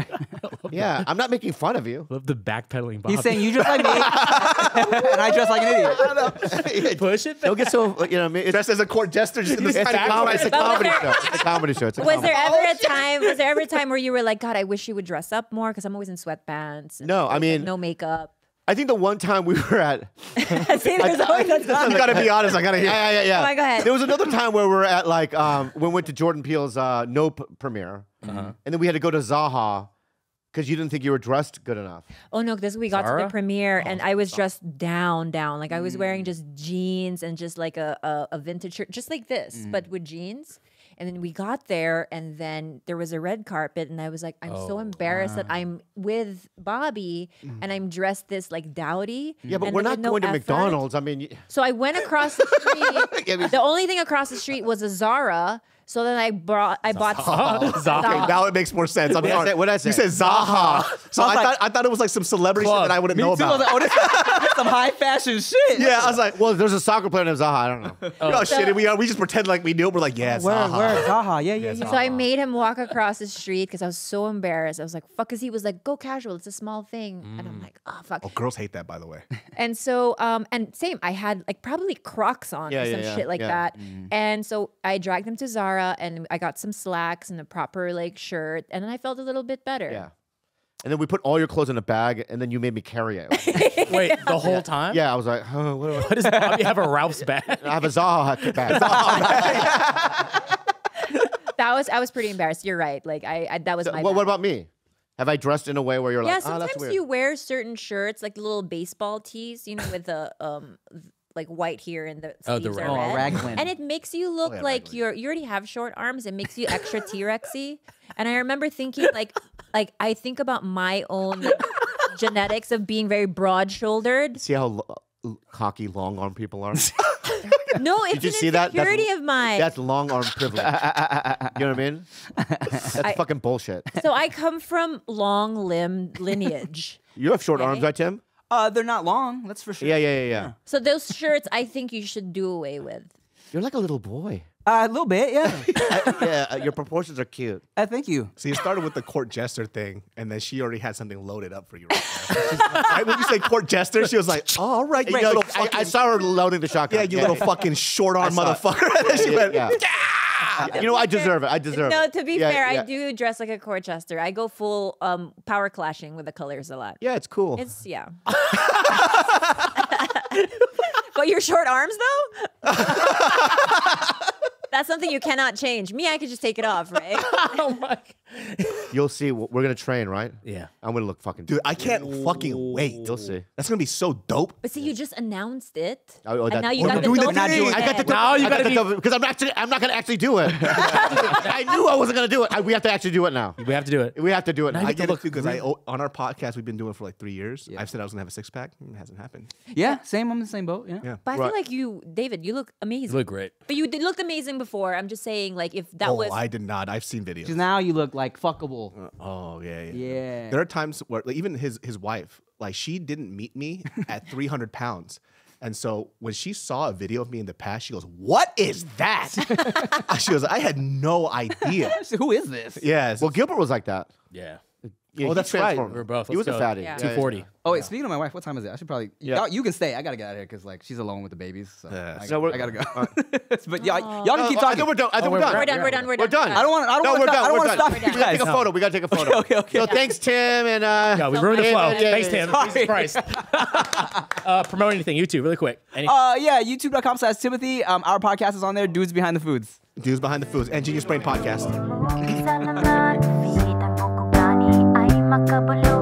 Yeah, I'm not making fun of you. Love the backpedaling Bobby. He's saying you dress like me, and I dress like an idiot. Push it back. Don't get so, you know, dressed as a court jester. Just in this kind of comedy. It's a comedy show. It's a comedy show. Was there ever a time where you were like, God, I wish you would dress up more because I'm always in sweatpants. No, I mean, no makeup. I think the one time we were at. I gotta be honest. I gotta hear. Yeah. All right, go ahead. There was another time where we were at like when we went to Jordan Peele's Nope premiere, and then we had to go to Zaha. Because you didn't think you were dressed good enough. Oh, no, because we got to the premiere, and I was dressed down. Like, I was wearing just jeans and just, like, a vintage shirt. Just like this, but with jeans. And then we got there, and then there was a red carpet, and I was like, I'm so embarrassed that I'm with Bobby and I'm dressed this like dowdy. Yeah, but we're not going to McDonald's. I mean, so I went across the street. The only thing across the street was a Zara. So then I bought Zaha. Zaha. Okay, now it makes more sense. I'm sorry. What did I say? You said Zaha. So I thought it was like some celebrity shit that I wouldn't know about. I was like, oh, that's some high fashion shit. Yeah, I was like, well, there's a soccer player named Zaha. I don't know. Oh shit, we just pretend like we knew. We're like, yeah, Zaha. Where, Zaha? Yeah. So I made him walk across the street because I was so embarrassed. I was like, fuck, because he was like, go casual. It's a small thing, and I'm like, oh fuck. Oh, girls hate that, by the way. And so, and same, I had like probably Crocs on or some shit like that, and so I dragged him to Zara. And I got some slacks and a proper like shirt, and then I felt a little bit better. Yeah. And then we put all your clothes in a bag, and then you made me carry it. Wait, the whole time? Yeah, I was like, oh, what does Bobby have? A Ralph's bag? I have a Zaha bag. I was pretty embarrassed. You're right. Like that was my bag. What about me? Have I dressed in a way where you're like, oh, that's weird? You wear certain shirts, like little baseball tees, you know, with the like white here and the sleeves are red. And it makes you look like you already have short arms. It makes you extra T-Rexy. And I remember thinking like I think about my own genetics of being very broad-shouldered. See how cocky long-arm people are? No, it's an insecurity of mine. That's long-arm privilege. You know what I mean? That's fucking bullshit. So I come from long-limbed lineage. You have short arms, right, Tim? They're not long, that's for sure. Yeah. So those shirts, I think you should do away with. You're like a little boy. A little bit, yeah. Your proportions are cute. Thank you. So you started with the court jester thing, and then she already had something loaded up for you. Right, when you say court jester, she was like, oh, all right, you little fucking... I saw her loading the shotgun. Yeah, you little fucking short-arm motherfucker. And then she went, You know, I deserve it. I deserve it. No, to be fair, I do dress like a court jester. I go full power clashing with the colors a lot. Yeah, it's cool. It's, yeah. But your short arms, though? That's something you cannot change. Me, I could just take it off, right? Oh my God. You'll see. We're going to train, right? Yeah. I'm going to look fucking... Dude, I can't fucking wait. You'll see. That's going to be so dope. But see, you just announced it. And now you got to do it. Because I'm not going to actually do it. I knew I wasn't going to do it. We have to actually do it now. We have to do it. We have to do it. I get it, too, because on our podcast, we've been doing it for like 3 years. Yeah. I've said I was going to have a six-pack. It hasn't happened. Yeah, same. I'm in the same boat. Yeah. But I feel like you, David, you look amazing. You look great. But you looked amazing before. I'm just saying, like, if that was... Oh, I did not. I've seen videos. Because now you look, like, fuckable. Oh, yeah. There are times where, like, even his wife, like, she didn't meet me at 300 pounds. And so when she saw a video of me in the past, she goes, what is that? She goes, I had no idea. Who is this? Yeah. Well, Gilbert was like that. Yeah. Yeah, that's right. We're both. He was a fatty. Yeah. 240. Oh wait, speaking of my wife, what time is it? I should probably. Yeah. You can stay. I gotta get out of here because like she's alone with the babies. So I gotta go. But y'all can keep talking. We're done. I don't want to stop you guys. We gotta take a photo. We gotta take a photo. Okay. So thanks, Tim, and yeah, we ruined the flow. Thanks, Tim. Jesus Christ. Promote anything? YouTube, really quick. Yeah, YouTube.com/Timothy. Our podcast is on there. Dudes Behind the Foods. Dudes Behind the Foods and Genius Brain Podcast. Makabalo.